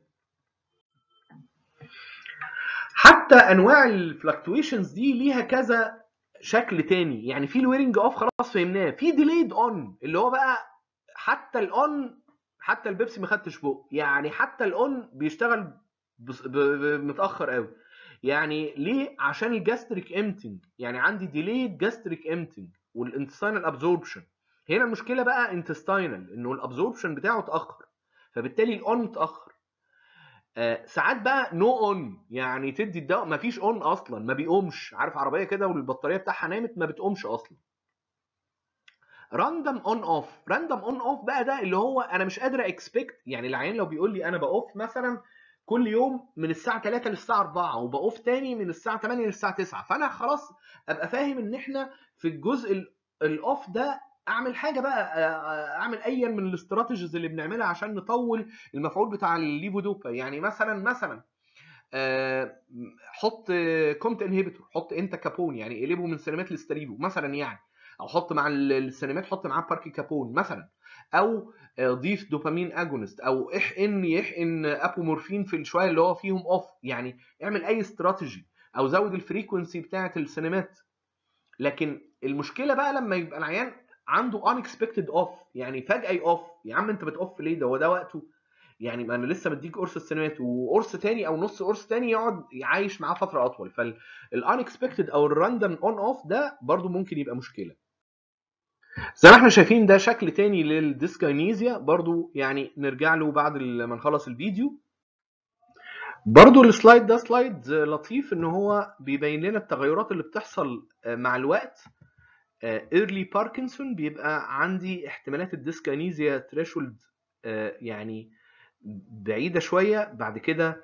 حتى انواع الفلكتويشنز دي ليها كذا شكل تاني، يعني في الويرنج اوف خلاص فهمناه، في ديليد اون اللي هو بقى حتى الاون حتى البيبسي ما خدتش بقه، يعني حتى الاون بيشتغل متاخر قوي. يعني ليه؟ عشان الجاستريك امتنج، يعني عندي ديليد جاستريك امتنج والانتستينال ابزوربشن. هنا المشكله بقى انتستينال، انه الابزوربشن بتاعه اتاخر، فبالتالي الاون اتاخر. ساعات بقى نو اون، يعني تدي الدواء مفيش اون اصلا، ما بيقومش، عارف عربيه كده والبطاريه بتاعها نامت ما بتقومش اصلا. راندم اون اوف، راندم اون اوف بقى ده اللي هو انا مش قادر اكسبكت، يعني العيان لو بيقول لي انا باوف مثلا كل يوم من الساعه 3 للساعه 4 وباوف تاني من الساعه 8 للساعه 9، فانا خلاص ابقى فاهم ان احنا في الجزء الاوف ده اعمل حاجه بقى، اعمل ايا من الاستراتيجيز اللي بنعملها عشان نطول المفعول بتاع الليفودوبا. يعني مثلا حط كومت انهبيتور، حط انتاكابون، يعني اقلبه من سينامات لستاليفو مثلا، يعني او حط مع السينامات حط معاه باركيكابون مثلا، او ضيف دوبامين اجونست، او يحقن ابومورفين في الشويه اللي هو فيهم اوف، يعني اعمل اي استراتيجي، او زود الفريكونسي بتاعه السينامات. لكن المشكله بقى لما يبقى العيان عنده unexpected off، يعني فجأة يقف. يا عم انت بتقف ليه؟ ده هو ده وقته، يعني ما انا لسه مديك قرص السينمات، وقرص تاني او نص قرص تاني يقعد يعيش معاه فتره اطول. فالunexpected او الراندم اون اوف ده برضو ممكن يبقى مشكله. زي ما احنا شايفين ده شكل تاني للديسكاينيزيا، برضو يعني نرجع له بعد ما نخلص الفيديو. برضو السلايد ده سلايد لطيف، ان هو بيبين لنا التغيرات اللي بتحصل مع الوقت. ايرلي باركنسون بيبقى عندي احتمالات الديسكاينيزيا تريشولد يعني بعيده شويه، بعد كده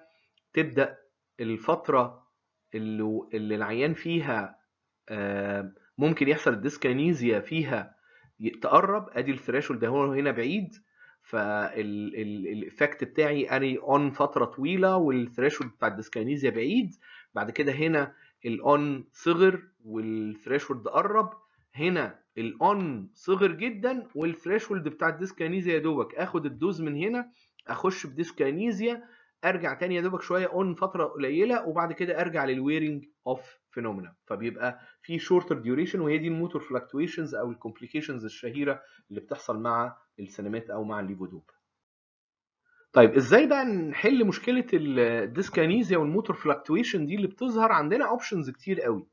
تبدا الفتره اللي العيان فيها ممكن يحصل الديسكاينيزيا فيها تقرب، ادي الثريشولد ده هو هنا بعيد، فالايفكت بتاعي اني اون فتره طويله والثريشولد بتاع الديسكاينيزيا بعيد، بعد كده هنا الاون صغر والثريشولد قرب، هنا الاون صغر جدا والثريشولد بتاع الديسكاينيزيا يا دوبك اخد الدوز من هنا اخش بديسكاينيزيا، ارجع تاني يا دوبك شويه اون فتره قليله، وبعد كده ارجع للويرنج اوف فينومينا. فبيبقى في شورتر ديوريشن، وهي دي الموتور فلكتويشنز او الكومبليكيشنز الشهيره اللي بتحصل مع السينامات او مع الليفودوبا. طيب ازاي بقى نحل مشكله الديسكاينيزيا والموتور فلكتويشن دي اللي بتظهر عندنا؟ اوبشنز كتير قوي.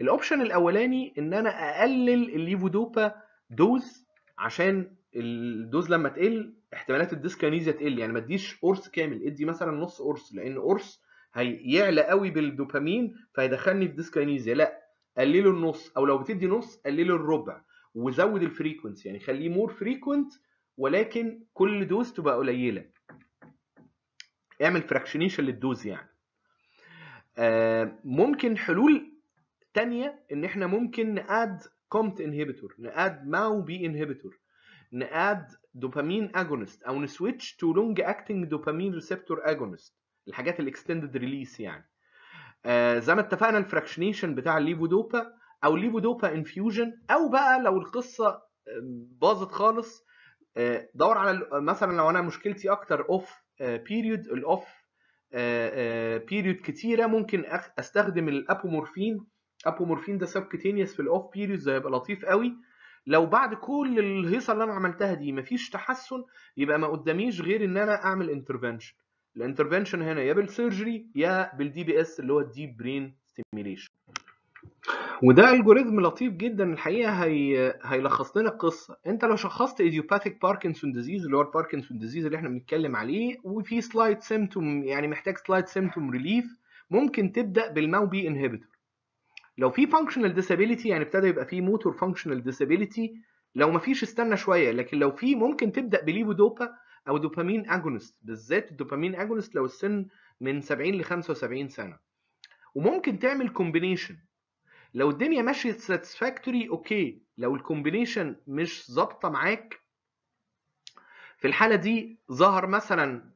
الاوبشن الاولاني ان انا اقلل الليفودوبا دوز، عشان الدوز لما تقل احتمالات الديسكاينيزيا تقل، يعني ما تديش قرص كامل، ادي مثلا نص قرص، لان قرص هيعلى قوي بالدوبامين فهيدخلني في ديسكاينيزيا. لا، قلله النص، او لو بتدي نص قلله الربع، وزود الفريكونسي، يعني خليه مور فريكونت ولكن كل دوز تبقى قليله، اعمل فراكشنيشن للدوز. يعني ممكن حلول تانية ان احنا ممكن نقاد كومت انهبيتور، نقاد ماو بي انهبيتور، نقاد دوبامين اجونست، او نسويتش تو لونج اكتنج دوبامين ريسبتور اجونست، الحاجات الاكستندد ريليس. يعني زي ما اتفقنا الفراكشنيشن بتاع الليفودوبا او ليفودوبا انفيوجن، او بقى لو القصه باظت خالص دور على مثلا لو انا مشكلتي اكتر اوف بيريود، الاوف بيريود كتيره، ممكن استخدم الابومورفين. ابومورفين ده سبكتينيوس في الاوف بيريود، ده هيبقى لطيف قوي. لو بعد كل الهيصه اللي انا عملتها دي مفيش تحسن يبقى ما قداميش غير ان انا اعمل انترفنشن. الانترفنشن هنا يا بالسيرجري يا بالدي بي اس اللي هو الديب برين ستيميليشن. وده الجوريزم لطيف جدا الحقيقه، هيلخص لنا القصه. انت لو شخصت ايديوباثيك باركنسون ديزيز اللي هو الباركنسون ديزيز اللي احنا بنتكلم عليه، وفي سلايد سيمتوم يعني محتاج سلايد سيمتوم ريليف، ممكن تبدا بالماو بي انهبيتور. لو في فانكشنال ديسابيليتي يعني ابتدى يبقى في موتور فانكشنال ديسابيليتي، لو مفيش استنى شويه، لكن لو في ممكن تبدا بليفودوبا او دوبامين اجونست، بالذات الدوبامين اجونست لو السن من 70 ل 75 سنه. وممكن تعمل كومبينيشن لو الدنيا ماشيه ساتسفاكتوري اوكي، لو الكومبينيشن مش ظابطه معاك في الحاله دي ظهر مثلا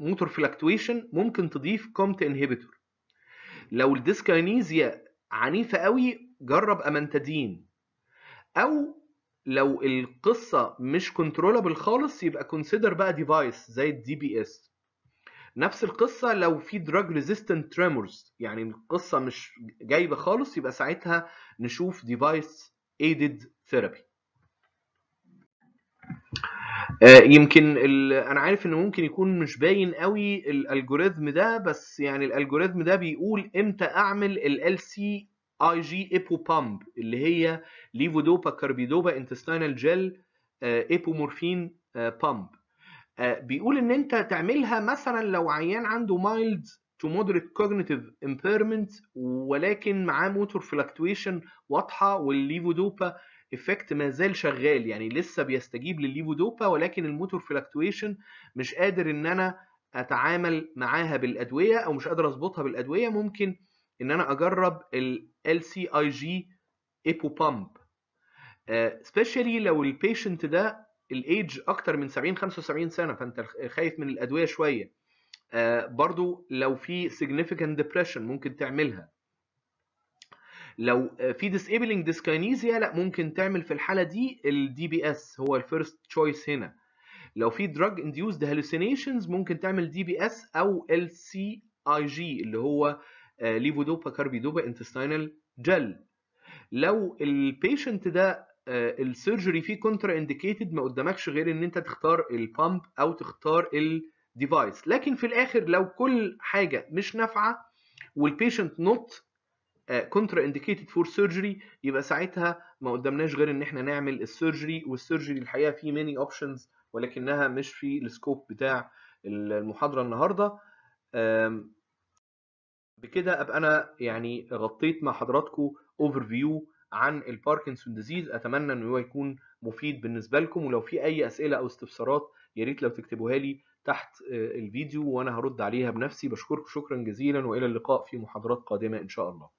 موتور فلكتويشن، ممكن تضيف كومت انهبيتور. لو الديسكاينيزيا عنيفه قوي جرب امانتادين، او لو القصه مش كنترولابل خالص يبقى كونسيدر بقى ديفايس زي الدي بي اس. نفس القصه لو في دراج ريزيستنت تريمورز يعني القصه مش جايبه خالص يبقى ساعتها نشوف ديفايس ايدد ثيرابي. يمكن انا عارف انه ممكن يكون مش باين قوي الالجوريزم ده، بس يعني الالجوريزم ده بيقول امتى اعمل ال سي اي جي ايبو بامب اللي هي ليفودوبا كاربيدوبا انتستينال جل ايبومورفين بامب. بيقول ان انت تعملها مثلا لو عيان عنده مايلد تو مودريت كوجنيتيف امبيرمنت ولكن معاه موتور فلكتويشن واضحه والليفودوبا افكت ما زال شغال، يعني لسه بيستجيب للليفودوبا ولكن الموتور فلكتويشن مش قادر ان انا اتعامل معاها بالادويه او مش قادر اظبطها بالادويه، ممكن ان انا اجرب ال LCIG ايبو بامب. سبيشالي لو البيشنت ده الايدج اكتر من 70 75 سنه فانت خايف من الادويه شويه. برضو لو في significant depression ممكن تعملها. لو في disabling dyskinesia لا ممكن تعمل في الحاله دي الدي بي اس هو الفيرست تشويس هنا. لو في drug induced hallucinations ممكن تعمل دي بي اس او ال سي اي جي اللي هو ليفودوبا كاربيدوبا انتستينال جل. لو البيشنت ده السيرجري فيه كونترا انديكيتد ما قدامكش غير ان انت تختار البامب او تختار الديفايس، لكن في الاخر لو كل حاجه مش نافعه والبيشنت نوت كونترا انديكيتد فور سيرجري يبقى ساعتها ما قدامناش غير ان احنا نعمل السيرجري. والسيرجري الحقيقه فيه ماني اوبشنز ولكنها مش في السكوب بتاع المحاضره النهارده. بكده ابقى انا يعني غطيت مع حضراتكم اوفر فيو عن الباركنسون ديزيز، اتمنى ان هو يكون مفيد بالنسبه لكم. ولو في اي اسئله او استفسارات يا ريت لو تكتبوها لي تحت الفيديو وانا هرد عليها بنفسي. بشكركم شكرا جزيلا والى اللقاء في محاضرات قادمه ان شاء الله.